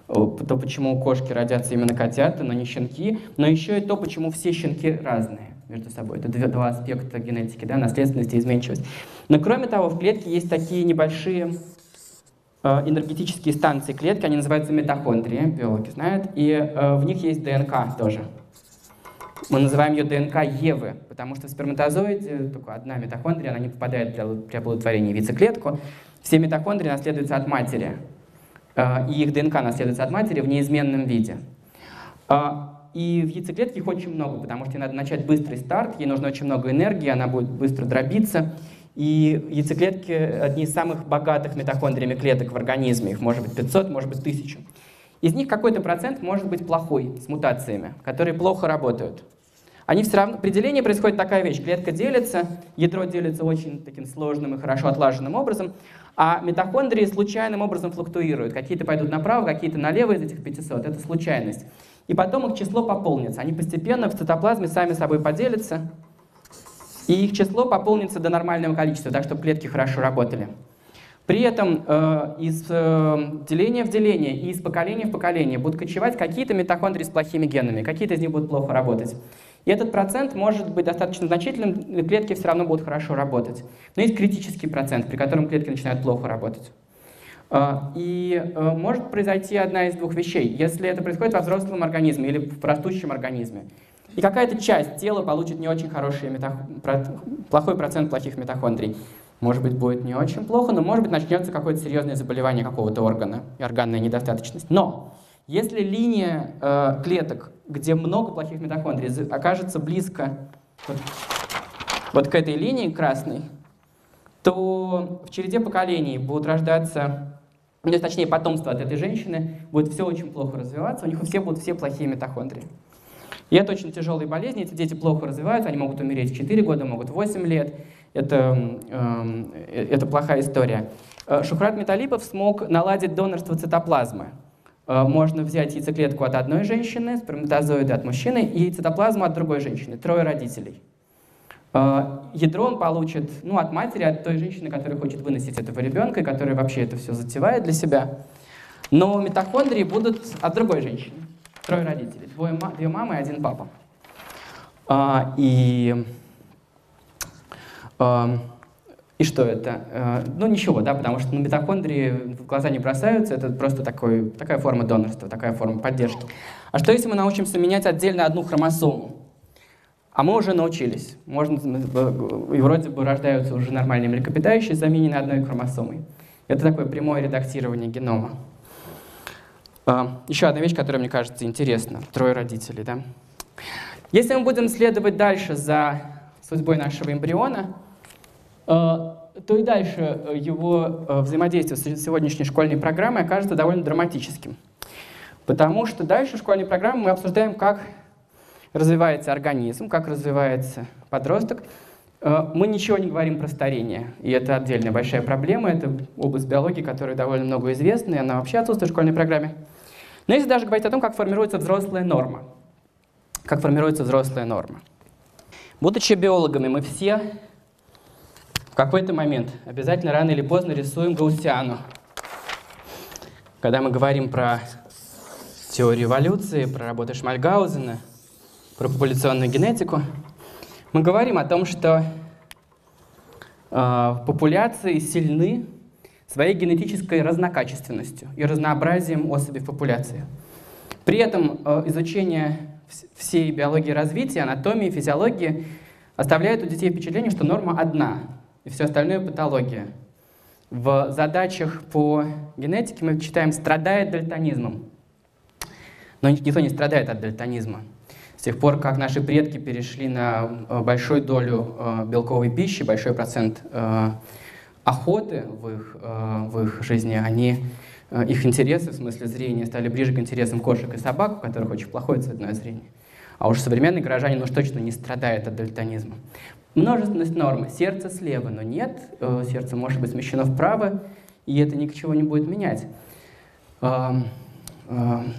То, почему у кошки родятся именно котята, но не щенки, но еще и то, почему все щенки разные между собой. Это два, два аспекта генетики, да? Наследственность и изменчивость. Но кроме того, в клетке есть такие небольшие энергетические станции клетки, они называются митохондрии, биологи знают, и в них есть ДНК тоже. Мы называем ее ДНК Евы, потому что в сперматозоиде только одна митохондрия, она не попадает при оплодотворении в яйцеклетку. Все митохондрии наследуются от матери, и их ДНК наследуется от матери в неизменном виде. И в яйцеклетке их очень много, потому что ей надо начать быстрый старт, ей нужно очень много энергии, она будет быстро дробиться. И яйцеклетки — одни из самых богатых митохондриями клеток в организме, их может быть пятьсот, может быть тысяча. Из них какой-то процент может быть плохой, с мутациями, которые плохо работают. Они все равно... При делении происходит такая вещь. Клетка делится, ядро делится очень таким сложным и хорошо отлаженным образом, а митохондрии случайным образом флуктуируют. Какие-то пойдут направо, какие-то налево из этих пятисот. Это случайность. И потом их число пополнится. Они постепенно в цитоплазме сами собой поделятся, и их число пополнится до нормального количества, так чтобы клетки хорошо работали. При этом э, из э, деления в деление и из поколения в поколение будут кочевать какие-то митохондрии с плохими генами, какие-то из них будут плохо работать. И этот процент может быть достаточно значительным, клетки все равно будут хорошо работать. Но есть критический процент, при котором клетки начинают плохо работать. Э, и э, может произойти одна из двух вещей, если это происходит во взрослом организме или в растущем организме. И какая-то часть тела получит не очень хороший митох... плохой процент плохих митохондрий. Может быть, будет не очень плохо, но, может быть, начнется какое-то серьезное заболевание какого-то органа, органная недостаточность. Но если линия э, клеток, где много плохих митохондрий, окажется близко вот, вот к этой линии красной, то в череде поколений будут рождаться, ну, точнее, потомство от этой женщины, будет все очень плохо развиваться, у них у всех будут все плохие митохондрии. И это очень тяжелые болезни, эти дети плохо развиваются, они могут умереть в четыре года, могут в восемь лет. Это, э, это плохая история. Шухрат Миталипов смог наладить донорство цитоплазмы. Можно взять яйцеклетку от одной женщины, сперматозоиды от мужчины и цитоплазму от другой женщины, трое родителей. Ядро он получит ну, от матери, от той женщины, которая хочет выносить этого ребенка, и которая вообще это все затевает для себя. Но митохондрии будут от другой женщины. Трое родителей, двое, две мамы и один папа. А, и, а, и что это? А, ну ничего, да, потому что ну, митохондрии в глаза не бросаются, это просто такой, такая форма донорства, такая форма поддержки. А что если мы научимся менять отдельно одну хромосому? А мы уже научились. Можно, и вроде бы рождаются уже нормальные млекопитающие, замененные одной хромосомой. Это такое прямое редактирование генома. Еще одна вещь, которая, мне кажется, интересна. Трое родителей, да? Если мы будем следовать дальше за судьбой нашего эмбриона, то и дальше его взаимодействие с сегодняшней школьной программой окажется довольно драматическим. Потому что дальше в школьной программе мы обсуждаем, как развивается организм, как развивается подросток. Мы ничего не говорим про старение, и это отдельная большая проблема. Это область биологии, которая довольно много известна, и она вообще отсутствует в школьной программе. Но если даже говорить о том, как формируется взрослая норма. Как формируется взрослая норма. Будучи биологами, мы все в какой-то момент обязательно рано или поздно рисуем гауссиану. Когда мы говорим про теорию эволюции, про работы Шмальгаузена, про популяционную генетику, мы говорим о том, что э, популяции сильны своей генетической разнокачественностью и разнообразием особей в популяции. При этом э, изучение всей биологии развития, анатомии, физиологии оставляет у детей впечатление, что норма одна, и все остальное — патология. В задачах по генетике мы читаем «страдает дальтонизмом». Но никто не страдает от дальтонизма. С тех пор, как наши предки перешли на большую долю белковой пищи, большой процент охоты в их, в их жизни, они, их интересы, в смысле зрения, стали ближе к интересам кошек и собак, у которых очень плохое цветное зрение. А уж современный горожанин уж точно не страдает от дальтонизма. Множественность нормы. Сердце слева, но нет. Сердце может быть смещено вправо, и это ничего не будет менять.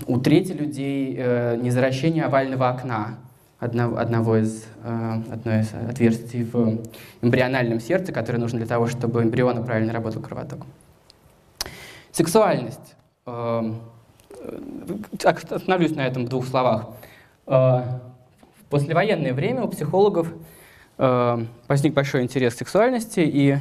У трети людей незаращение овального окна, одного из, одно из отверстий в эмбриональном сердце, которое нужно для того, чтобы эмбриону правильно работал кровоток. Сексуальность. Остановлюсь на этом в двух словах. В послевоенное время у психологов возник большой интерес к сексуальности, и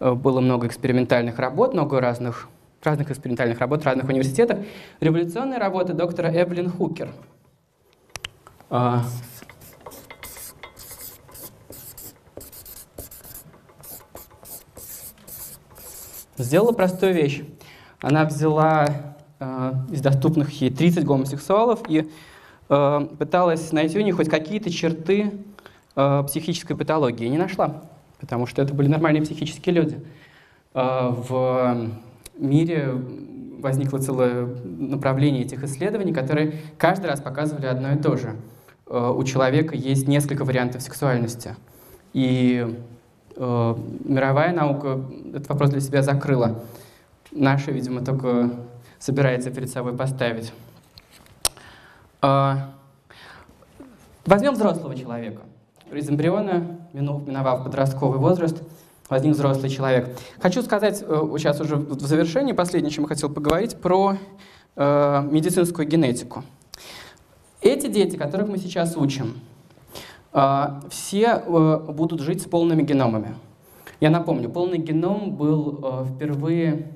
было много экспериментальных работ, много разных разных экспериментальных работ в разных университетах. Революционные работы доктора Эвелин Хукер. Сделала простую вещь. Она взяла из доступных ей тридцать гомосексуалов и пыталась найти у них хоть какие-то черты психической патологии. Не нашла, потому что это были нормальные психические люди. В В мире возникло целое направление этих исследований, которые каждый раз показывали одно и то же. У человека есть несколько вариантов сексуальности. И э, мировая наука этот вопрос для себя закрыла. Наша, видимо, только собирается перед собой поставить. Э, возьмем взрослого человека. Из эмбриона, миновав подростковый возраст, возник взрослый человек. Хочу сказать сейчас уже в завершении, последнее, чем я хотел поговорить, про э, медицинскую генетику. Эти дети, которых мы сейчас учим, э, все э, будут жить с полными геномами. Я напомню, полный геном был э, впервые,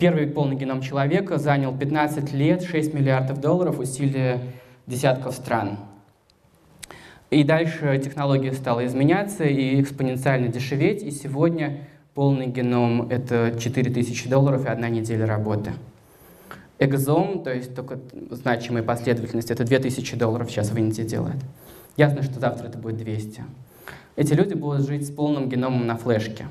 первый полный геном человека занял пятнадцать лет, шесть миллиардов долларов, усилия десятков стран. И дальше технология стала изменяться и экспоненциально дешеветь. И сегодня полный геном — это четыре тысячи долларов и одна неделя работы. Экзом, то есть только значимая последовательность, это две тысячи долларов сейчас в Индии делает. Ясно, что завтра это будет двести. Эти люди будут жить с полным геномом на флешке.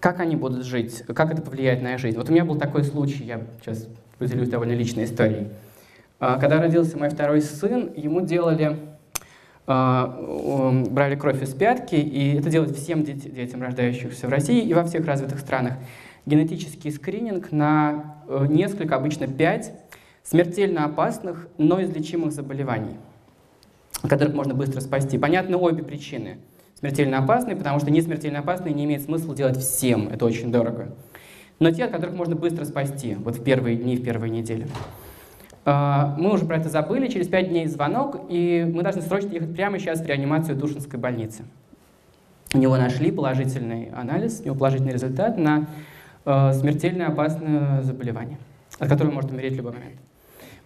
Как они будут жить? Как это повлияет на их жизнь? Вот у меня был такой случай, я сейчас поделюсь довольно личной историей. Когда родился мой второй сын, ему делали... брали кровь из пятки, и это делают всем детям, рождающихся в России и во всех развитых странах. Генетический скрининг на несколько, обычно пять, смертельно опасных, но излечимых заболеваний, которых можно быстро спасти. Понятны обе причины. Смертельно опасные, потому что не смертельно опасные не имеет смысла делать всем, это очень дорого. Но те, от которых можно быстро спасти, вот в первые дни, в первые недели. Мы уже про это забыли, через пять дней звонок, и мы должны срочно ехать прямо сейчас в реанимацию Тушинской больницы. У него нашли положительный анализ, у него положительный результат на э, смертельно опасное заболевание, от которого может умереть в любой момент.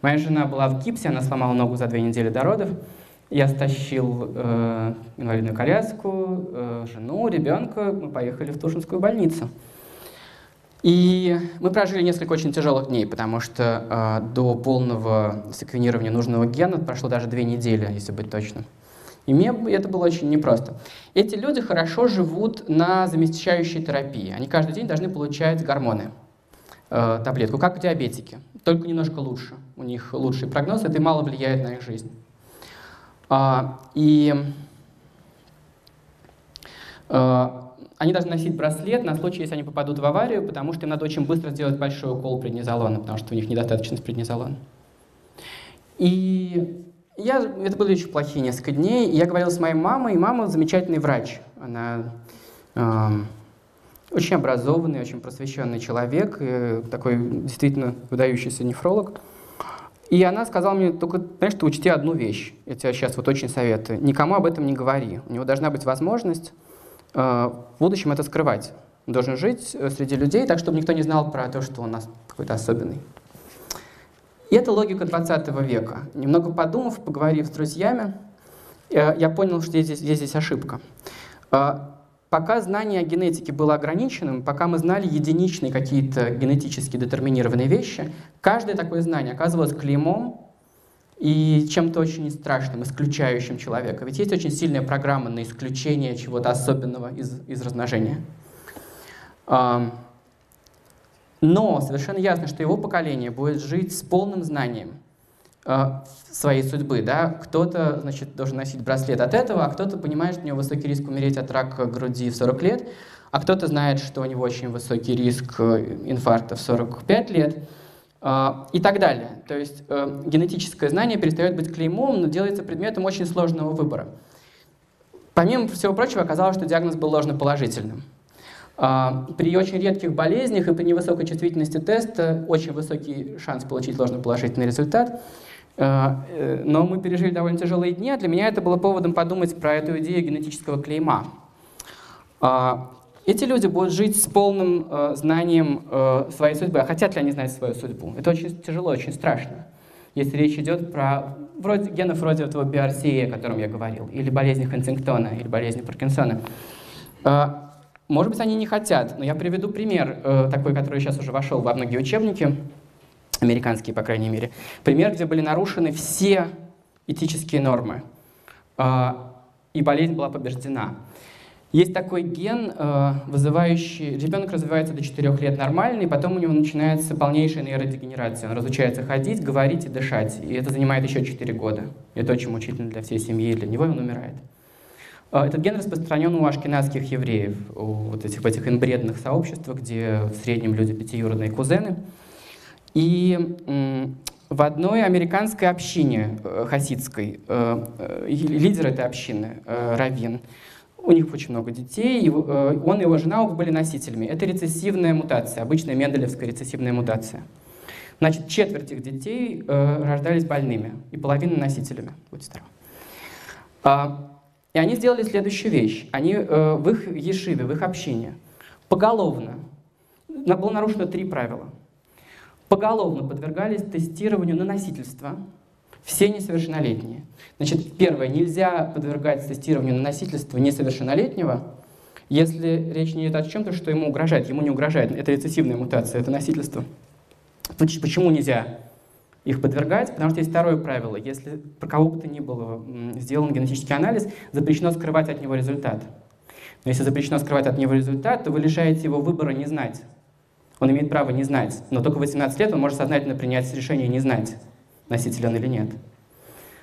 Моя жена была в гипсе, она сломала ногу за две недели до родов, Я стащил э, инвалидную коляску, э, жену, ребенка, мы поехали в Тушинскую больницу. И мы прожили несколько очень тяжелых дней, потому что э, до полного секвенирования нужного гена прошло даже две недели, если быть точным. И мне это было очень непросто. Эти люди хорошо живут на замещающей терапии. Они каждый день должны получать гормоны, э, таблетку, как диабетики, только немножко лучше. У них лучший прогноз, это мало влияет на их жизнь. А, и а, они должны носить браслет на случай, если они попадут в аварию, потому что им надо очень быстро сделать большой укол преднизолона, потому что у них недостаточность преднизолона. И я, это были еще плохие несколько дней. Я говорил с моей мамой, и мама замечательный врач. Она э, очень образованный, очень просвещенный человек, э, такой действительно выдающийся нефролог. И она сказала мне, только, знаешь, ты учти одну вещь, я тебе сейчас вот очень советую, никому об этом не говори. У него должна быть возможность э, в будущем это скрывать. Он должен жить среди людей так, чтобы никто не знал про то, что он какой-то особенный. И это логика двадцатого века. Немного подумав, поговорив с друзьями, я понял, что здесь, здесь ошибка. Пока знание о генетике было ограниченным, пока мы знали единичные какие-то генетически детерминированные вещи, каждое такое знание оказывалось клеймом и чем-то очень страшным, исключающим человека. Ведь есть очень сильная программа на исключение чего-то особенного из, из размножения. Но совершенно ясно, что его поколение будет жить с полным знанием э, своей судьбы. Да? Кто-то, значит, должен носить браслет от этого, а кто-то понимает, что у него высокий риск умереть от рака груди в сорок лет, а кто-то знает, что у него очень высокий риск инфаркта в сорок пять лет э, и так далее. То есть э, генетическое знание перестает быть клеймом, но делается предметом очень сложного выбора. Помимо всего прочего, оказалось, что диагноз был ложноположительным. При очень редких болезнях и при невысокой чувствительности теста очень высокий шанс получить ложноположительный результат. Но мы пережили довольно тяжелые дни, а для меня это было поводом подумать про эту идею генетического клейма. Эти люди будут жить с полным знанием своей судьбы. А хотят ли они знать свою судьбу? Это очень тяжело, очень страшно. Если речь идет про вроде, генов вроде этого би ар си эй, о котором я говорил, или болезни Хантингтона, или болезни Паркинсона. Может быть, они не хотят, но я приведу пример, э, такой, который сейчас уже вошел во многие учебники, американские, по крайней мере. Пример, где были нарушены все этические нормы, э, и болезнь была побеждена. Есть такой ген, э, вызывающий... Ребенок развивается до четырёх лет нормальный, потом у него начинается полнейшая нейродегенерация. Он разучается ходить, говорить и дышать, и это занимает еще четыре года. Это очень мучительно для всей семьи, и для него он умирает. Этот ген распространен у ашкеназских евреев, у вот этих, в этих инбредных сообществах, где в среднем люди пятиюродные кузены. И в одной американской общине хасидской, лидер этой общины, раввин, у них очень много детей, и он и его жена оба были носителями. Это рецессивная мутация, обычная менделевская рецессивная мутация. Значит, четверть их детей рождались больными, и половина носителями. Будь здоров. И они сделали следующую вещь. Они э, в их ешиве, в их общине поголовно, было нарушено три правила, поголовно подвергались тестированию на носительство все несовершеннолетние. Значит, первое, нельзя подвергать тестированию на носительство несовершеннолетнего, если речь не идет о чем-то, что ему угрожает. Ему не угрожает, это рецессивная мутация, это носительство. Почему нельзя их подвергать? Потому что есть второе правило. Если про кого бы то ни было сделан генетический анализ, запрещено скрывать от него результат. Но если запрещено скрывать от него результат, то вы лишаете его выбора не знать. Он имеет право не знать, но только в восемнадцать лет он может сознательно принять решение не знать, носитель он или нет.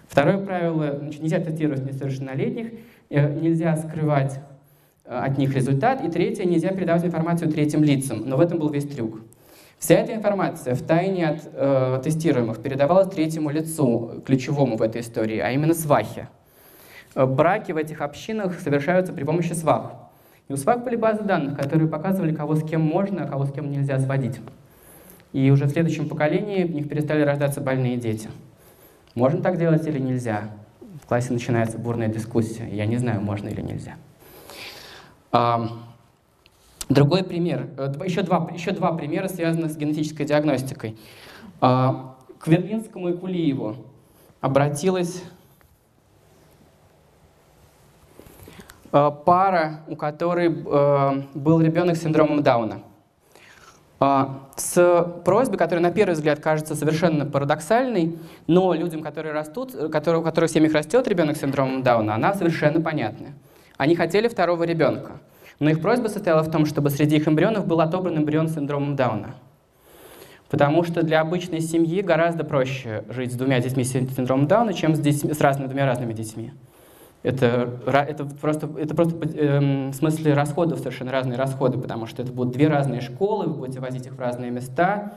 Второе правило, нельзя тестировать несовершеннолетних, нельзя скрывать от них результат. И третье, нельзя передавать информацию третьим лицам. Но в этом был весь трюк. Вся эта информация втайне от э, тестируемых передавалась третьему лицу, ключевому в этой истории, а именно свахе. Браки в этих общинах совершаются при помощи свах. И у свах были базы данных, которые показывали, кого с кем можно, а кого с кем нельзя сводить. И уже в следующем поколении в них перестали рождаться больные дети. Можно так делать или нельзя? В классе начинается бурная дискуссия. Я не знаю, можно или нельзя. Другой пример. Еще два, еще два примера, связанных с генетической диагностикой. К Вербинскому и Кулиеву обратилась пара, у которой был ребенок с синдромом Дауна. С просьбой, которая на первый взгляд кажется совершенно парадоксальной, но людям, которые растут, у которых в семьях растет ребенок с синдромом Дауна, она совершенно понятна. Они хотели второго ребенка, но их просьба состояла в том, чтобы среди их эмбрионов был отобран эмбрион с синдромом Дауна. Потому что для обычной семьи гораздо проще жить с двумя детьми с синдромом Дауна, чем с, детьми, с разными, двумя разными детьми. Это, это просто, это просто э, в смысле расходов совершенно разные расходы, потому что это будут две разные школы, вы будете возить их в разные места,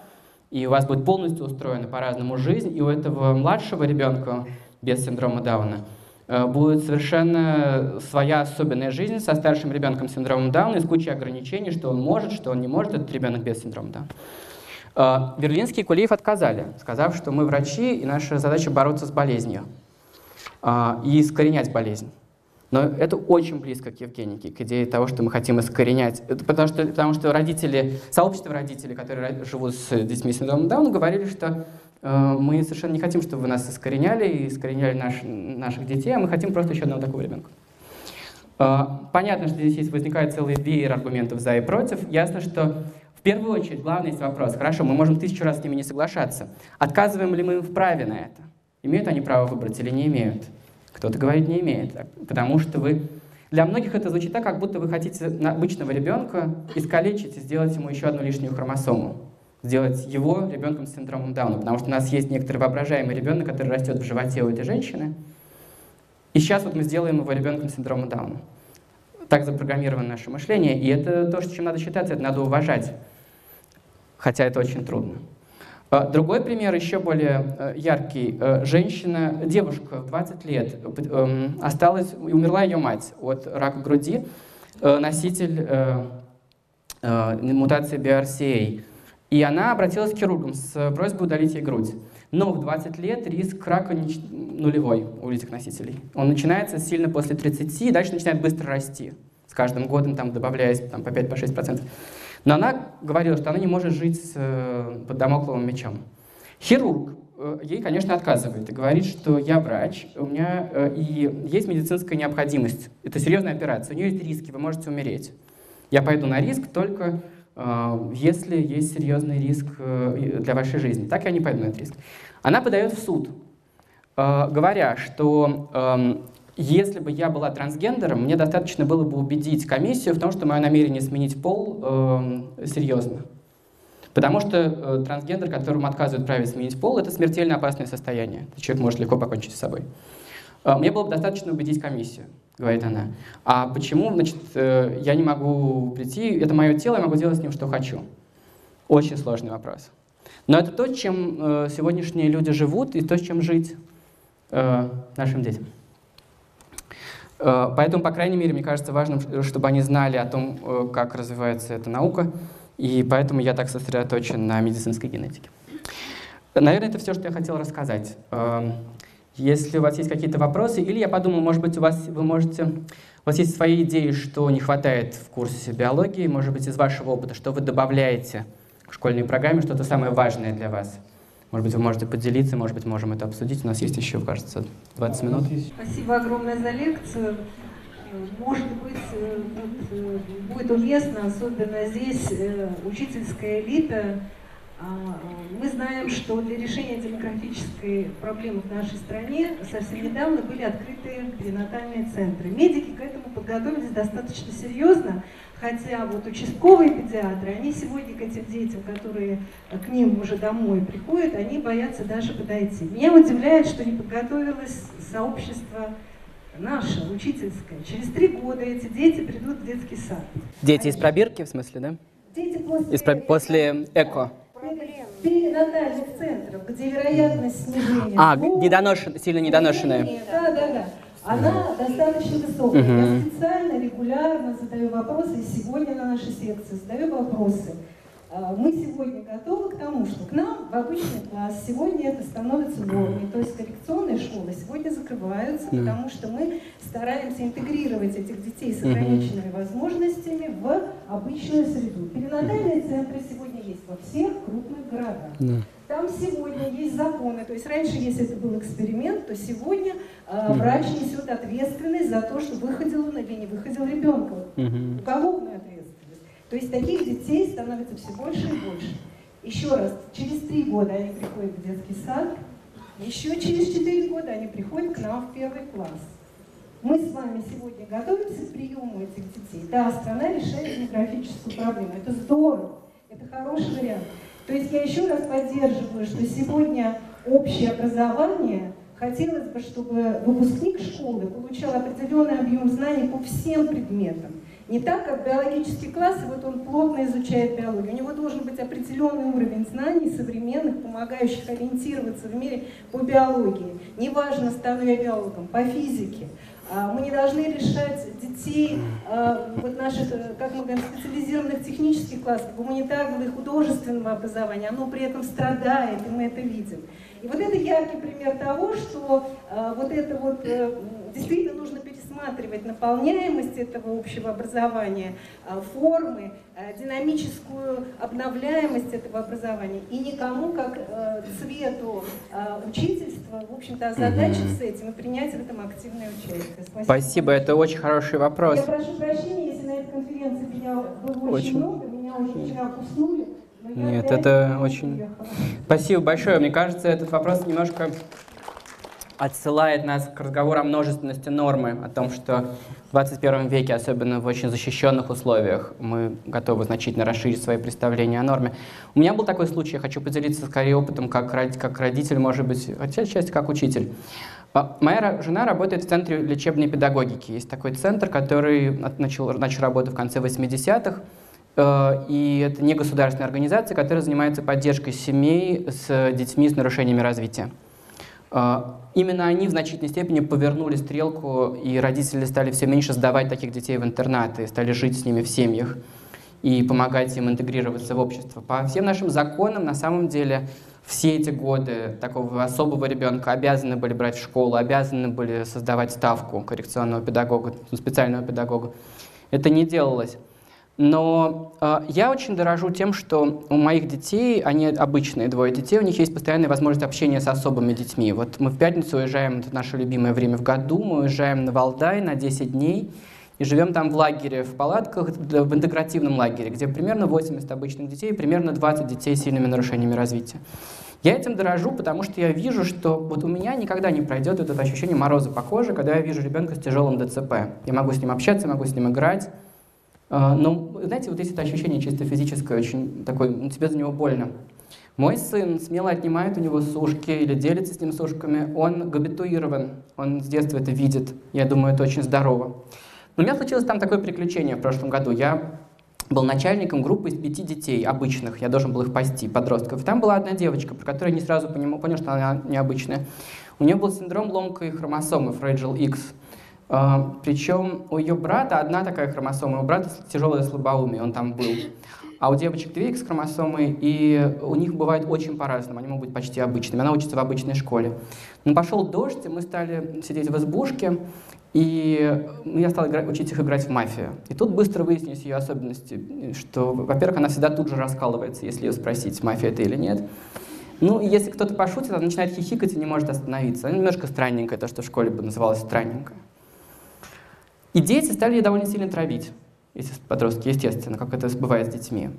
и у вас будет полностью устроена по-разному жизнь, и у этого младшего ребенка без синдрома Дауна э, будет совершенно своя особенная жизнь со старшим ребенком с синдромом Дауна и с кучей ограничений, что он может, что он не может, этот ребенок без синдрома Дауна. Э, Верлинский и Кулиев отказали, сказав, что мы врачи, и наша задача бороться с болезнью и искоренять болезнь. Но это очень близко к евгенике, к идее того, что мы хотим искоренять. Это потому что, потому что родители, сообщество родителей, которые живут с детьми с синдромом Дауна, говорили, что э, мы совершенно не хотим, чтобы вы нас искореняли и искореняли наш, наших детей, а мы хотим просто еще одного такого ребенка. Э, понятно, что здесь возникает целый веер аргументов за и против. Ясно, что в первую очередь главный есть вопрос. Хорошо, мы можем тысячу раз с ними не соглашаться. Отказываем ли мы им в праве на это? Имеют они право выбрать или не имеют? Кто-то говорит, не имеет, потому что вы... Для многих это звучит так, как будто вы хотите обычного ребенка искалечить и сделать ему еще одну лишнюю хромосому, сделать его ребенком с синдромом Дауна, потому что у нас есть некоторый воображаемый ребенок, который растет в животе у этой женщины, и сейчас вот мы сделаем его ребенком с синдромом Дауна. Так запрограммировано наше мышление, и это то, чем надо считаться, это надо уважать, хотя это очень трудно. Другой пример, еще более яркий. Женщина, девушка в двадцать лет, осталась, умерла ее мать от рака груди, носитель мутации би ар си эй. И она обратилась к хирургам с просьбой удалить ей грудь. Но в двадцать лет риск рака нулевой у этих носителей. Он начинается сильно после тридцати, и дальше начинает быстро расти. С каждым годом, там, добавляясь там, по пять-шесть процентов. Но она говорила, что она не может жить под дамокловым мечом. Хирург ей, конечно, отказывает и говорит, что я врач, у меня и есть медицинская необходимость. Это серьезная операция, у нее есть риски, вы можете умереть. Я пойду на риск только если есть серьезный риск для вашей жизни. Так я не пойду на этот риск. Она подает в суд, говоря, что... Если бы я была трансгендером, мне достаточно было бы убедить комиссию в том, что мое намерение сменить пол э, серьезно. Потому что э, трансгендер, которому отказывают в праве сменить пол, это смертельно опасное состояние. Человек может легко покончить с собой. Э, мне было бы достаточно убедить комиссию, говорит она. А почему, значит, э, я не могу прийти, это мое тело, я могу делать с ним, что хочу? Очень сложный вопрос. Но это то, чем э, сегодняшние люди живут, и то, чем жить э, нашим детям. Поэтому, по крайней мере, мне кажется важным, чтобы они знали о том, как развивается эта наука, и поэтому я так сосредоточен на медицинской генетике. Наверное, это все, что я хотел рассказать. Если у вас есть какие-то вопросы, или я подумал, может быть, у вас, вы можете, у вас есть свои идеи, что не хватает в курсе биологии, может быть, из вашего опыта, что вы добавляете к школьной программе, что-то самое важное для вас. Может быть, вы можете поделиться, может быть, можем это обсудить. У нас есть еще, кажется, двадцать минут. Спасибо огромное за лекцию. Может быть, будет уместно, особенно здесь, учительская элита. Мы знаем, что для решения демографической проблемы в нашей стране совсем недавно были открыты перинатальные центры. Медики к этому подготовились достаточно серьезно. Хотя вот участковые педиатры, они сегодня к этим детям, которые к ним уже домой приходят, они боятся даже подойти. Меня удивляет, что не подготовилось сообщество наше, учительское. Через три года эти дети придут в детский сад. Дети они... из пробирки, в смысле, да? Дети после, из про... после ЭКО. Перинатальных центров, где вероятность снижения... А, недоношен... сильно недоношенные. Да, да, да. Она достаточно высокая. Uh-huh. Я специально, регулярно задаю вопросы, и сегодня на нашей секции задаю вопросы. Мы сегодня готовы к тому, что к нам в обычный класс сегодня это становится нормой. То есть коррекционные школы сегодня закрываются, uh-huh. потому что мы стараемся интегрировать этих детей с ограниченными uh-huh. возможностями в обычную среду. Перинатальные центры сегодня есть во всех крупных городах. Uh-huh. Там сегодня есть законы, то есть раньше, если это был эксперимент, то сегодня э, врач несет ответственность за то, что выходил он или не выходил ребенка. Mm-hmm. Уголовная ответственность. То есть таких детей становится все больше и больше. Еще раз, через три года они приходят в детский сад, еще через четыре года они приходят к нам в первый класс. Мы с вами сегодня готовимся к приему этих детей. Да, страна решает демографическую проблему. Это здорово, это хороший вариант. То есть я еще раз поддерживаю, что сегодня общее образование, хотелось бы, чтобы выпускник школы получал определенный объем знаний по всем предметам. Не так, как биологический класс, и вот он плотно изучает биологию. У него должен быть определенный уровень знаний современных, помогающих ориентироваться в мире по биологии. Неважно, стану я биологом, по физике. Мы не должны решать детей вот наших, как мы говорим, специализированных технических классов, гуманитарного и художественного образования. Оно при этом страдает, и мы это видим. И вот это яркий пример того, что вот это вот действительно нужно пересматривать наполняемость этого общего образования, формы, динамическую обновляемость этого образования. И никому, как цвету учительства, в общем-то, озадачиться этим и принять в этом активное участие. Спасибо. Спасибо, это очень хороший вопрос. Я прошу прощения, если на этой конференции меня было очень, очень много, меня уже вчера куснули. Нет, это очень... Приехала. Спасибо большое. Мне кажется, этот вопрос немножко отсылает нас к разговору о множественности нормы, о том, что в двадцать первом веке, особенно в очень защищенных условиях, мы готовы значительно расширить свои представления о норме. У меня был такой случай, я хочу поделиться скорее опытом, как, как родитель, может быть, хотя часть как учитель. Моя жена работает в Центре лечебной педагогики. Есть такой центр, который начал, начал работу в конце восьмидесятых. И это не государственная организация, которая занимается поддержкой семей с детьми с нарушениями развития. Именно они в значительной степени повернули стрелку, и родители стали все меньше сдавать таких детей в интернаты, стали жить с ними в семьях и помогать им интегрироваться в общество. По всем нашим законам, на самом деле, все эти годы такого особого ребенка обязаны были брать в школу, обязаны были создавать ставку коррекционного педагога, специального педагога. Это не делалось. Но э, я очень дорожу тем, что у моих детей, они обычные двое детей, у них есть постоянная возможность общения с особыми детьми. Вот мы в пятницу уезжаем, это наше любимое время в году, мы уезжаем на Валдай на десять дней и живем там в лагере, в палатках, в интегративном лагере, где примерно восемьдесят обычных детей и примерно двадцать детей с сильными нарушениями развития. Я этим дорожу, потому что я вижу, что вот у меня никогда не пройдет вот это ощущение мороза по коже, когда я вижу ребенка с тяжелым ДЦП. Я могу с ним общаться, могу с ним играть. Но, знаете, вот есть это ощущение чисто физическое, очень такое, ну, тебе за него больно. Мой сын смело отнимает у него сушки или делится с ним сушками. Он габитуирован, он с детства это видит. Я думаю, это очень здорово. Но у меня случилось там такое приключение в прошлом году. Я был начальником группы из пяти детей обычных. Я должен был их пасти, подростков. Там была одна девочка, про которую я не сразу понял, что она необычная. У нее был синдром ломкой хромосомы, Fragile X. Uh, причем у ее брата одна такая хромосома, у брата тяжелое слабоумие, он там был. А у девочек две X-хромосомы, и у них бывает очень по-разному, они могут быть почти обычными. Она учится в обычной школе. Но пошел дождь, и мы стали сидеть в избушке, и я стал играть, учить их играть в мафию. И тут быстро выяснились ее особенности, что, во-первых, она всегда тут же раскалывается, если ее спросить, мафия это или нет. Ну, и если кто-то пошутит, она начинает хихикать и не может остановиться. Она немножко странненькая, то, что в школе бы называлось странненькая. И дети стали ее довольно сильно травить, эти подростки, естественно, как это бывает с детьми.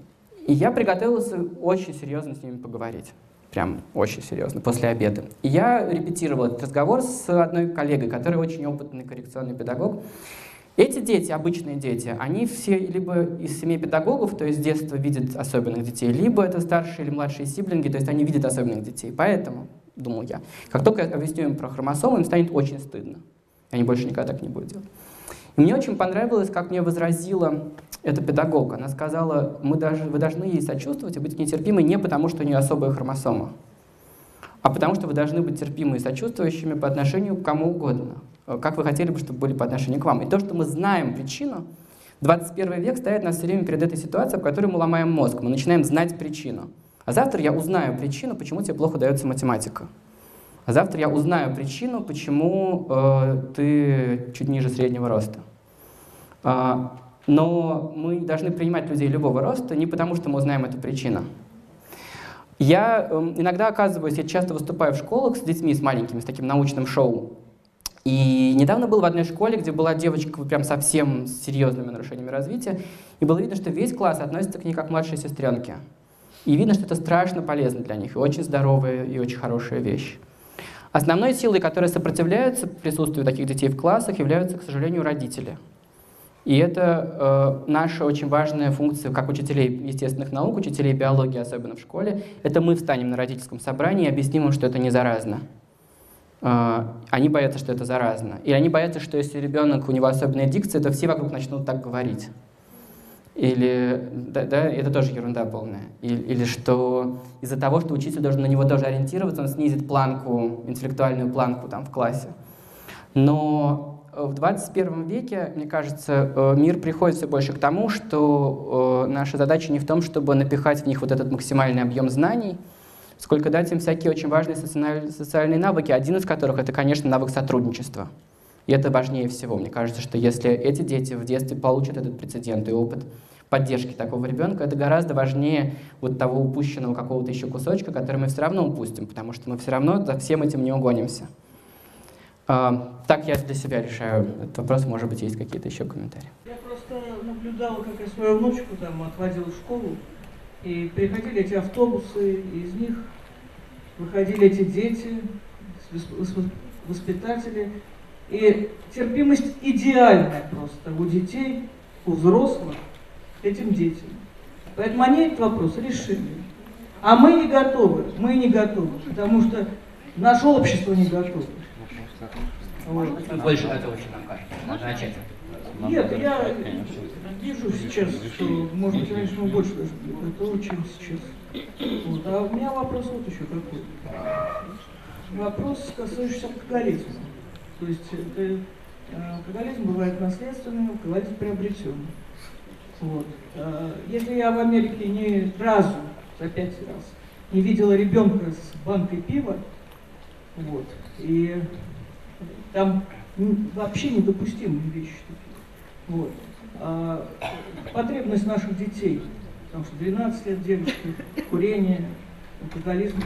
И я приготовился очень серьезно с ними поговорить, прям очень серьезно, после обеда. И я репетировал этот разговор с одной коллегой, которая очень опытный коррекционный педагог. Эти дети, обычные дети, они все либо из семей педагогов, то есть с детства видят особенных детей, либо это старшие или младшие сиблинги, то есть они видят особенных детей. Поэтому, думал я, как только я объясню им про хромосомы, им станет очень стыдно. Они больше никогда так не будут делать. И мне очень понравилось, как мне возразила эта педагог. Она сказала, мы даже, вы должны ей сочувствовать и быть нетерпимой не потому, что у нее особая хромосома, а потому что вы должны быть терпимы и сочувствующими по отношению к кому угодно, как вы хотели бы, чтобы были по отношению к вам. И то, что мы знаем причину, двадцать первый век ставит нас все время перед этой ситуацией, в которой мы ломаем мозг, мы начинаем знать причину. А завтра я узнаю причину, почему тебе плохо дается математика. А завтра я узнаю причину, почему э, ты чуть ниже среднего роста. Э, но мы должны принимать людей любого роста не потому, что мы узнаем эту причину. Я иногда оказываюсь, я часто выступаю в школах с детьми, с маленькими, с таким научным шоу. И недавно был в одной школе, где была девочка прям совсем с серьезными нарушениями развития, и было видно, что весь класс относится к ней как к младшей сестренке. И видно, что это страшно полезно для них, и очень здоровая, и очень хорошая вещь. Основной силой, которая сопротивляется присутствию таких детей в классах, являются, к сожалению, родители. И это э, наша очень важная функция, как учителей естественных наук, учителей биологии, особенно в школе. Это мы встанем на родительском собрании и объясним им, что это не заразно. Э, они боятся, что это заразно. И они боятся, что если ребенок, у него особенная дикция, то все вокруг начнут так говорить. Или да, да, это тоже ерунда полная. Или, или что из-за того, что учитель должен на него тоже ориентироваться, он снизит планку, интеллектуальную планку там в классе. Но в двадцать первом веке, мне кажется, мир приходит все больше к тому, что наша задача не в том, чтобы напихать в них вот этот максимальный объем знаний, сколько дать им всякие очень важные социальные навыки, один из которых — это, конечно, навык сотрудничества. И это важнее всего. Мне кажется, что если эти дети в детстве получат этот прецедент и опыт поддержки такого ребенка, это гораздо важнее вот того упущенного какого-то еще кусочка, который мы все равно упустим, потому что мы все равно за всем этим не угонимся. Так я для себя решаю этот вопрос, может быть, есть какие-то еще комментарии. Я просто наблюдала, как я свою внучку там отводила в школу, и приходили эти автобусы, и из них выходили эти дети, воспитатели, и терпимость идеальная просто у детей, у взрослых, этим детям. Поэтому они этот вопрос решили. А мы не готовы, мы не готовы, потому что наше общество не готово. Больше готовочек нам кажется. Нет, я вижу сейчас, что, может быть, раньше мы больше готовы, чем сейчас. Вот. А у меня вопрос вот еще какой. Вопрос, касающийся алкоголизма. То есть это, алкоголизм бывает наследственным, алкоголизм приобретенным. Вот. Если я в Америке ни разу, за пять раз, не видела ребенка с банкой пива, вот, и там вообще недопустимые вещи. Вот. А потребность наших детей, потому что двенадцать лет девушки, курение, алкоголизм.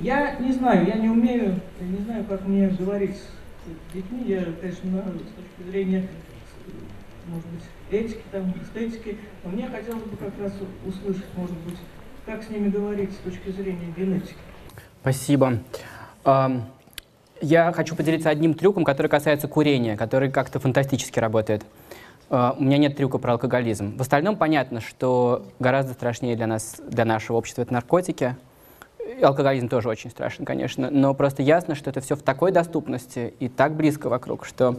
Я не знаю, я не умею, я не знаю, как мне говорить с детьми. Я, конечно, с точки зрения, может быть, этики, там, эстетики, но мне хотелось бы как раз услышать, может быть, как с ними говорить с точки зрения генетики. Спасибо. Я хочу поделиться одним трюком, который касается курения, который как-то фантастически работает. У меня нет трюка про алкоголизм. В остальном понятно, что гораздо страшнее для нас, для нашего общества, это наркотики. И алкоголизм тоже очень страшен, конечно, но просто ясно, что это все в такой доступности и так близко вокруг, что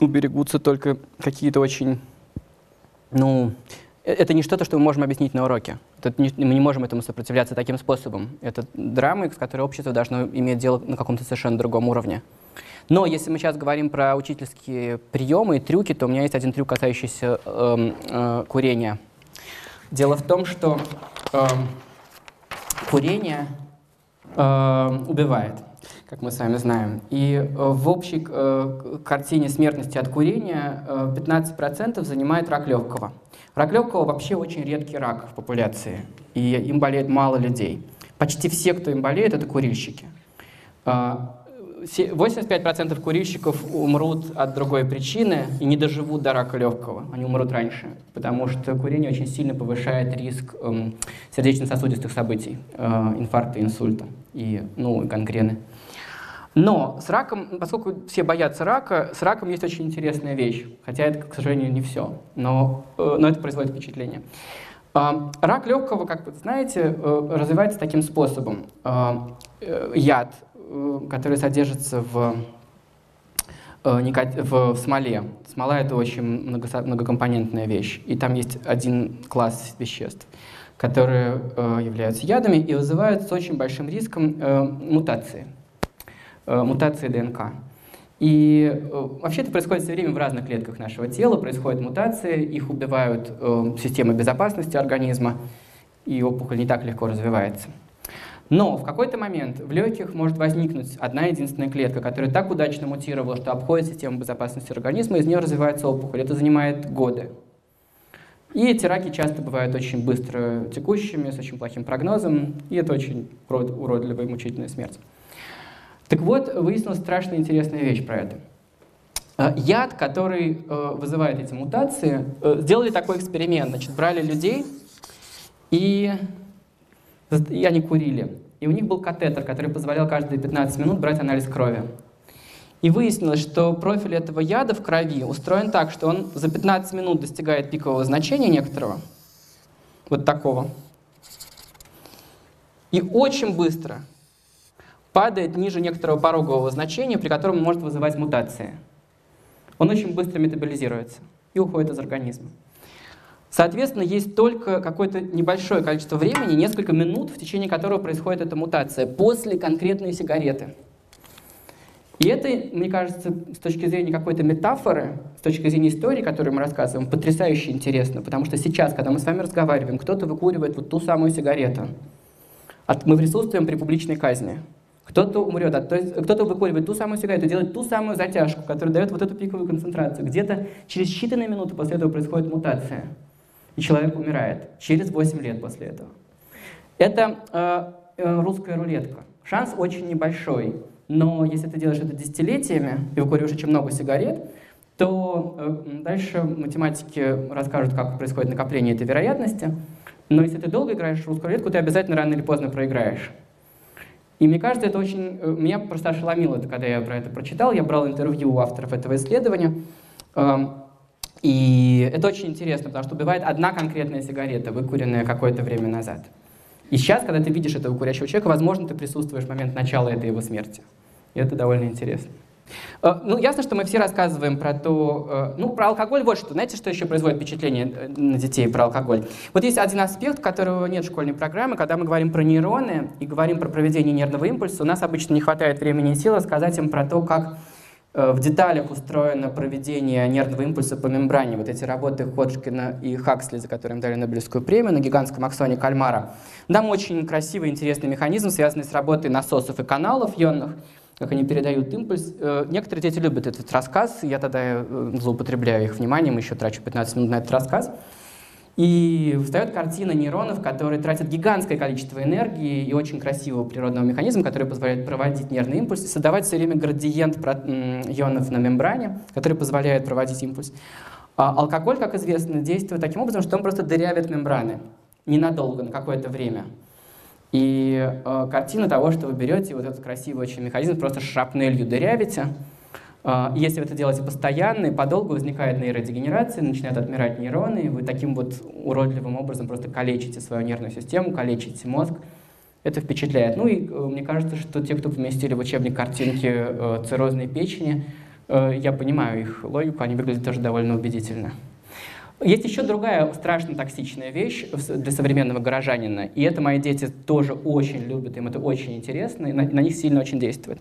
уберегутся только какие-то очень... ну. Это не что-то, что мы можем объяснить на уроке. Это не, мы не можем этому сопротивляться таким способом. Это драмы, с которой общество должно иметь дело на каком-то совершенно другом уровне. Но если мы сейчас говорим про учительские приемы и трюки, то у меня есть один трюк, касающийся э, э, курения. Дело в том, что э, курение э, убивает, как мы с вами знаем. И э, в общей э, картине смертности от курения э, пятнадцать процентов занимает рак легкого. Рак легкого вообще очень редкий рак в популяции, и им болеет мало людей. Почти все, кто им болеет, это курильщики. восемьдесят пять процентов курильщиков умрут от другой причины и не доживут до рака легкого. Они умрут раньше, потому что курение очень сильно повышает риск сердечно-сосудистых событий, инфаркта, инсульта и, ну, и гангрены. Но с раком, поскольку все боятся рака, с раком есть очень интересная вещь, хотя это, к сожалению, не все, но, но это производит впечатление. Рак легкого, как вы знаете, развивается таким способом. Яд, который содержится в, в смоле. Смола — это очень многокомпонентная вещь, и там есть один класс веществ, которые являются ядами и вызывают с очень большим риском мутации. Мутации ДНК. И э, вообще это происходит все время в разных клетках нашего тела, происходят мутации, их убивают э, системы безопасности организма, и опухоль не так легко развивается. Но в какой-то момент в легких может возникнуть одна единственная клетка, которая так удачно мутировала, что обходит систему безопасности организма, и из нее развивается опухоль. Это занимает годы. И эти раки часто бывают очень быстро текущими, с очень плохим прогнозом, и это очень уродливая и мучительная смерть. Так вот, выяснилась страшная интересная вещь про это. Яд, который вызывает эти мутации, сделали такой эксперимент. Значит, брали людей, и, и они курили. И у них был катетер, который позволял каждые пятнадцать минут брать анализ крови. И выяснилось, что профиль этого яда в крови устроен так, что он за пятнадцать минут достигает пикового значения некоторого, вот такого, и очень быстро падает ниже некоторого порогового значения, при котором может вызывать мутации. Он очень быстро метаболизируется и уходит из организма. Соответственно, есть только какое-то небольшое количество времени, несколько минут, в течение которого происходит эта мутация, после конкретной сигареты. И это, мне кажется, с точки зрения какой-то метафоры, с точки зрения истории, которую мы рассказываем, потрясающе интересно, потому что сейчас, когда мы с вами разговариваем, кто-то выкуривает вот ту самую сигарету. Мы присутствуем при публичной казни. Кто-то умрет, кто-то выкуривает ту самую сигарету, делает ту самую затяжку, которая дает вот эту пиковую концентрацию. Где-то через считанные минуты после этого происходит мутация, и человек умирает через восемь лет после этого. Это э, э, русская рулетка. Шанс очень небольшой. Но если ты делаешь это десятилетиями и выкуриваешь очень много сигарет, то дальше математики расскажут, как происходит накопление этой вероятности. Но если ты долго играешь в русскую рулетку, ты обязательно рано или поздно проиграешь. И мне кажется, это очень... Меня просто ошеломило, когда я про это прочитал. Я брал интервью у авторов этого исследования. И это очень интересно, потому что убивает одна конкретная сигарета, выкуренная какое-то время назад. И сейчас, когда ты видишь этого курящего человека, возможно, ты присутствуешь в момент начала этой его смерти. И это довольно интересно. Ну, ясно, что мы все рассказываем про то... Ну, про алкоголь вот что. Знаете, что еще производит впечатление на детей про алкоголь? Вот есть один аспект, которого нет в школьной программе. Когда мы говорим про нейроны и говорим про проведение нервного импульса, у нас обычно не хватает времени и силы сказать им про то, как в деталях устроено проведение нервного импульса по мембране. Вот эти работы Ходжкина и Хаксли, за которые им дали Нобелевскую премию на гигантском аксоне кальмара. Там очень красивый и интересный механизм, связанный с работой насосов и каналов ионных, как они передают импульс. Некоторые дети любят этот рассказ, я тогда злоупотребляю их вниманием, еще трачу пятнадцать минут на этот рассказ. И встает картина нейронов, которые тратят гигантское количество энергии и очень красивого природного механизма, который позволяет проводить нервный импульс и создавать все время градиент ионов на мембране, который позволяет проводить импульс. А алкоголь, как известно, действует таким образом, что он просто дырявит мембраны ненадолго, на какое-то время. И э, картина того, что вы берете вот этот красивый очень механизм, просто шрапнелью дырявите. Если вы это делаете постоянно и подолгу, возникает нейродегенерация, начинают отмирать нейроны, и вы таким вот уродливым образом просто калечите свою нервную систему, калечите мозг. Это впечатляет. Ну и мне кажется, что те, кто поместили в учебник картинки циррозной печени, я понимаю их логику, они выглядят тоже довольно убедительно. Есть еще другая страшно токсичная вещь для современного горожанина, и это мои дети тоже очень любят, им это очень интересно, и на, на них сильно очень действует.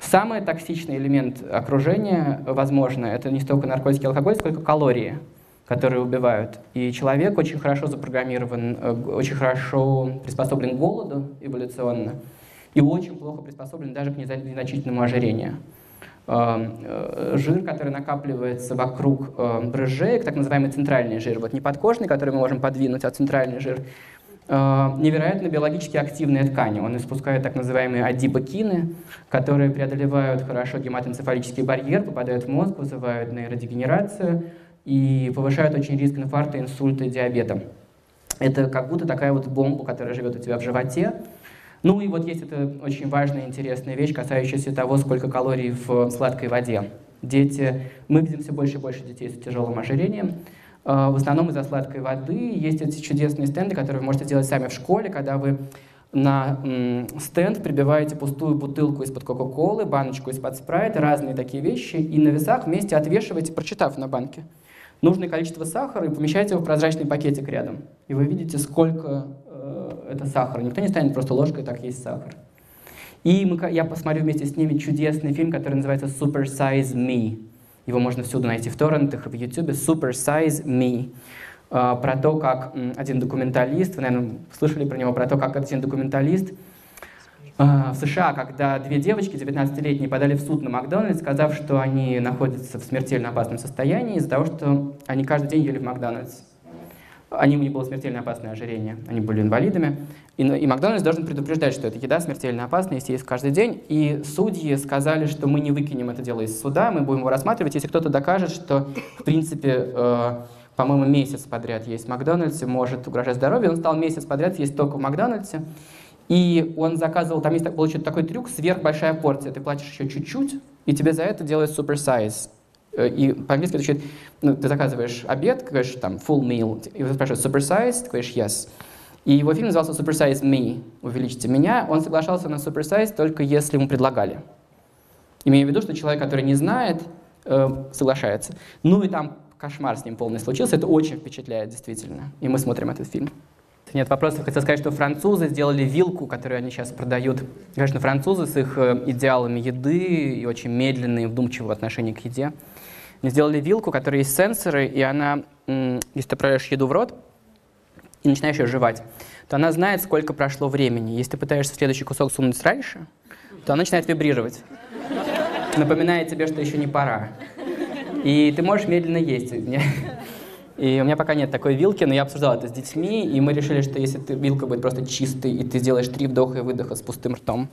Самый токсичный элемент окружения, возможно, это не столько наркотики и алкоголь, сколько калории, которые убивают. И человек очень хорошо запрограммирован, очень хорошо приспособлен к голоду эволюционно и очень плохо приспособлен даже к незначительному ожирению. Жир, который накапливается вокруг брызжеек, так называемый центральный жир, вот не подкожный, который мы можем подвинуть, а центральный жир, невероятно биологически активные ткани. Он испускает так называемые адипокины, которые преодолевают хорошо гематоэнцефалический барьер, попадают в мозг, вызывают нейродегенерацию и повышают очень риск инфаркта, инсульта и диабета. Это как будто такая вот бомба, которая живет у тебя в животе. Ну и вот есть эта очень важная, интересная вещь, касающаяся того, сколько калорий в сладкой воде. Дети, мы видим все больше и больше детей с тяжелым ожирением. В основном из-за сладкой воды. Есть эти чудесные стенды, которые вы можете делать сами в школе, когда вы на стенд прибиваете пустую бутылку из-под кока-колы, баночку из-под спрайта, разные такие вещи, и на весах вместе отвешиваете, прочитав на банке, нужное количество сахара и помещаете его в прозрачный пакетик рядом. И вы видите, сколько э, это сахара. Никто не станет просто ложкой так есть сахар. И мы, я посмотрю вместе с ними чудесный фильм, который называется «Super Size Me». Его можно всюду найти в торрентах и в YouTube. Super Size Me. Про то, как один документалист, вы, наверное, слышали про него, про то, как один документалист в США, когда две девочки девятнадцатилетние подали в суд на Макдональдс, сказав, что они находятся в смертельно опасном состоянии из-за того, что они каждый день ели в Макдональдс. они, у них было смертельно опасное ожирение, они были инвалидами. И, и Макдональдс должен предупреждать, что эта еда смертельно опасна, если есть каждый день. И судьи сказали, что мы не выкинем это дело из суда, мы будем его рассматривать. Если кто-то докажет, что, в принципе, э, по-моему, месяц подряд есть в Макдональдсе, может угрожать здоровью, он стал месяц подряд есть только в Макдональдсе. И он заказывал, там есть, получил такой трюк, сверхбольшая порция, ты платишь еще чуть-чуть, и тебе за это делают Super Size. И по-английски это значит, ну, ты заказываешь обед, говоришь там full meal, и спрашивают Super Size, ты говоришь yes. И его фильм назывался Super Size Me, увеличьте меня. Он соглашался на Super Size только если ему предлагали. Имея в виду, что человек, который не знает, соглашается. Ну и там кошмар с ним полный случился, это очень впечатляет действительно. И мы смотрим этот фильм. Нет вопросов. Хотел сказать, что французы сделали вилку, которую они сейчас продают. Конечно, французы с их идеалами еды и очень медленные, вдумчивые отношения к еде. Они сделали вилку, в которой есть сенсоры, и она, если ты отправляешь еду в рот и начинаешь ее жевать, то она знает, сколько прошло времени. Если ты пытаешься следующий кусок сунуть раньше, то она начинает вибрировать, напоминая тебе, что еще не пора. И ты можешь медленно есть. И у меня пока нет такой вилки, но я обсуждал это с детьми, и мы решили, что если ты, вилка будет просто чистой, и ты сделаешь три вдоха и выдоха с пустым ртом,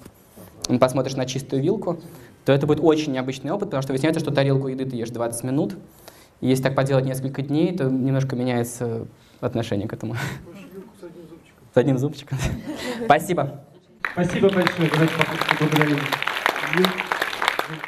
и посмотришь на чистую вилку, то это будет очень необычный опыт, потому что выясняется, что тарелку еды ты ешь двадцать минут, и если так поделать несколько дней, то немножко меняется отношение к этому. Больше вилку с одним зубчиком. С одним зубчиком. Спасибо. Спасибо большое. Давайте поблагодарим.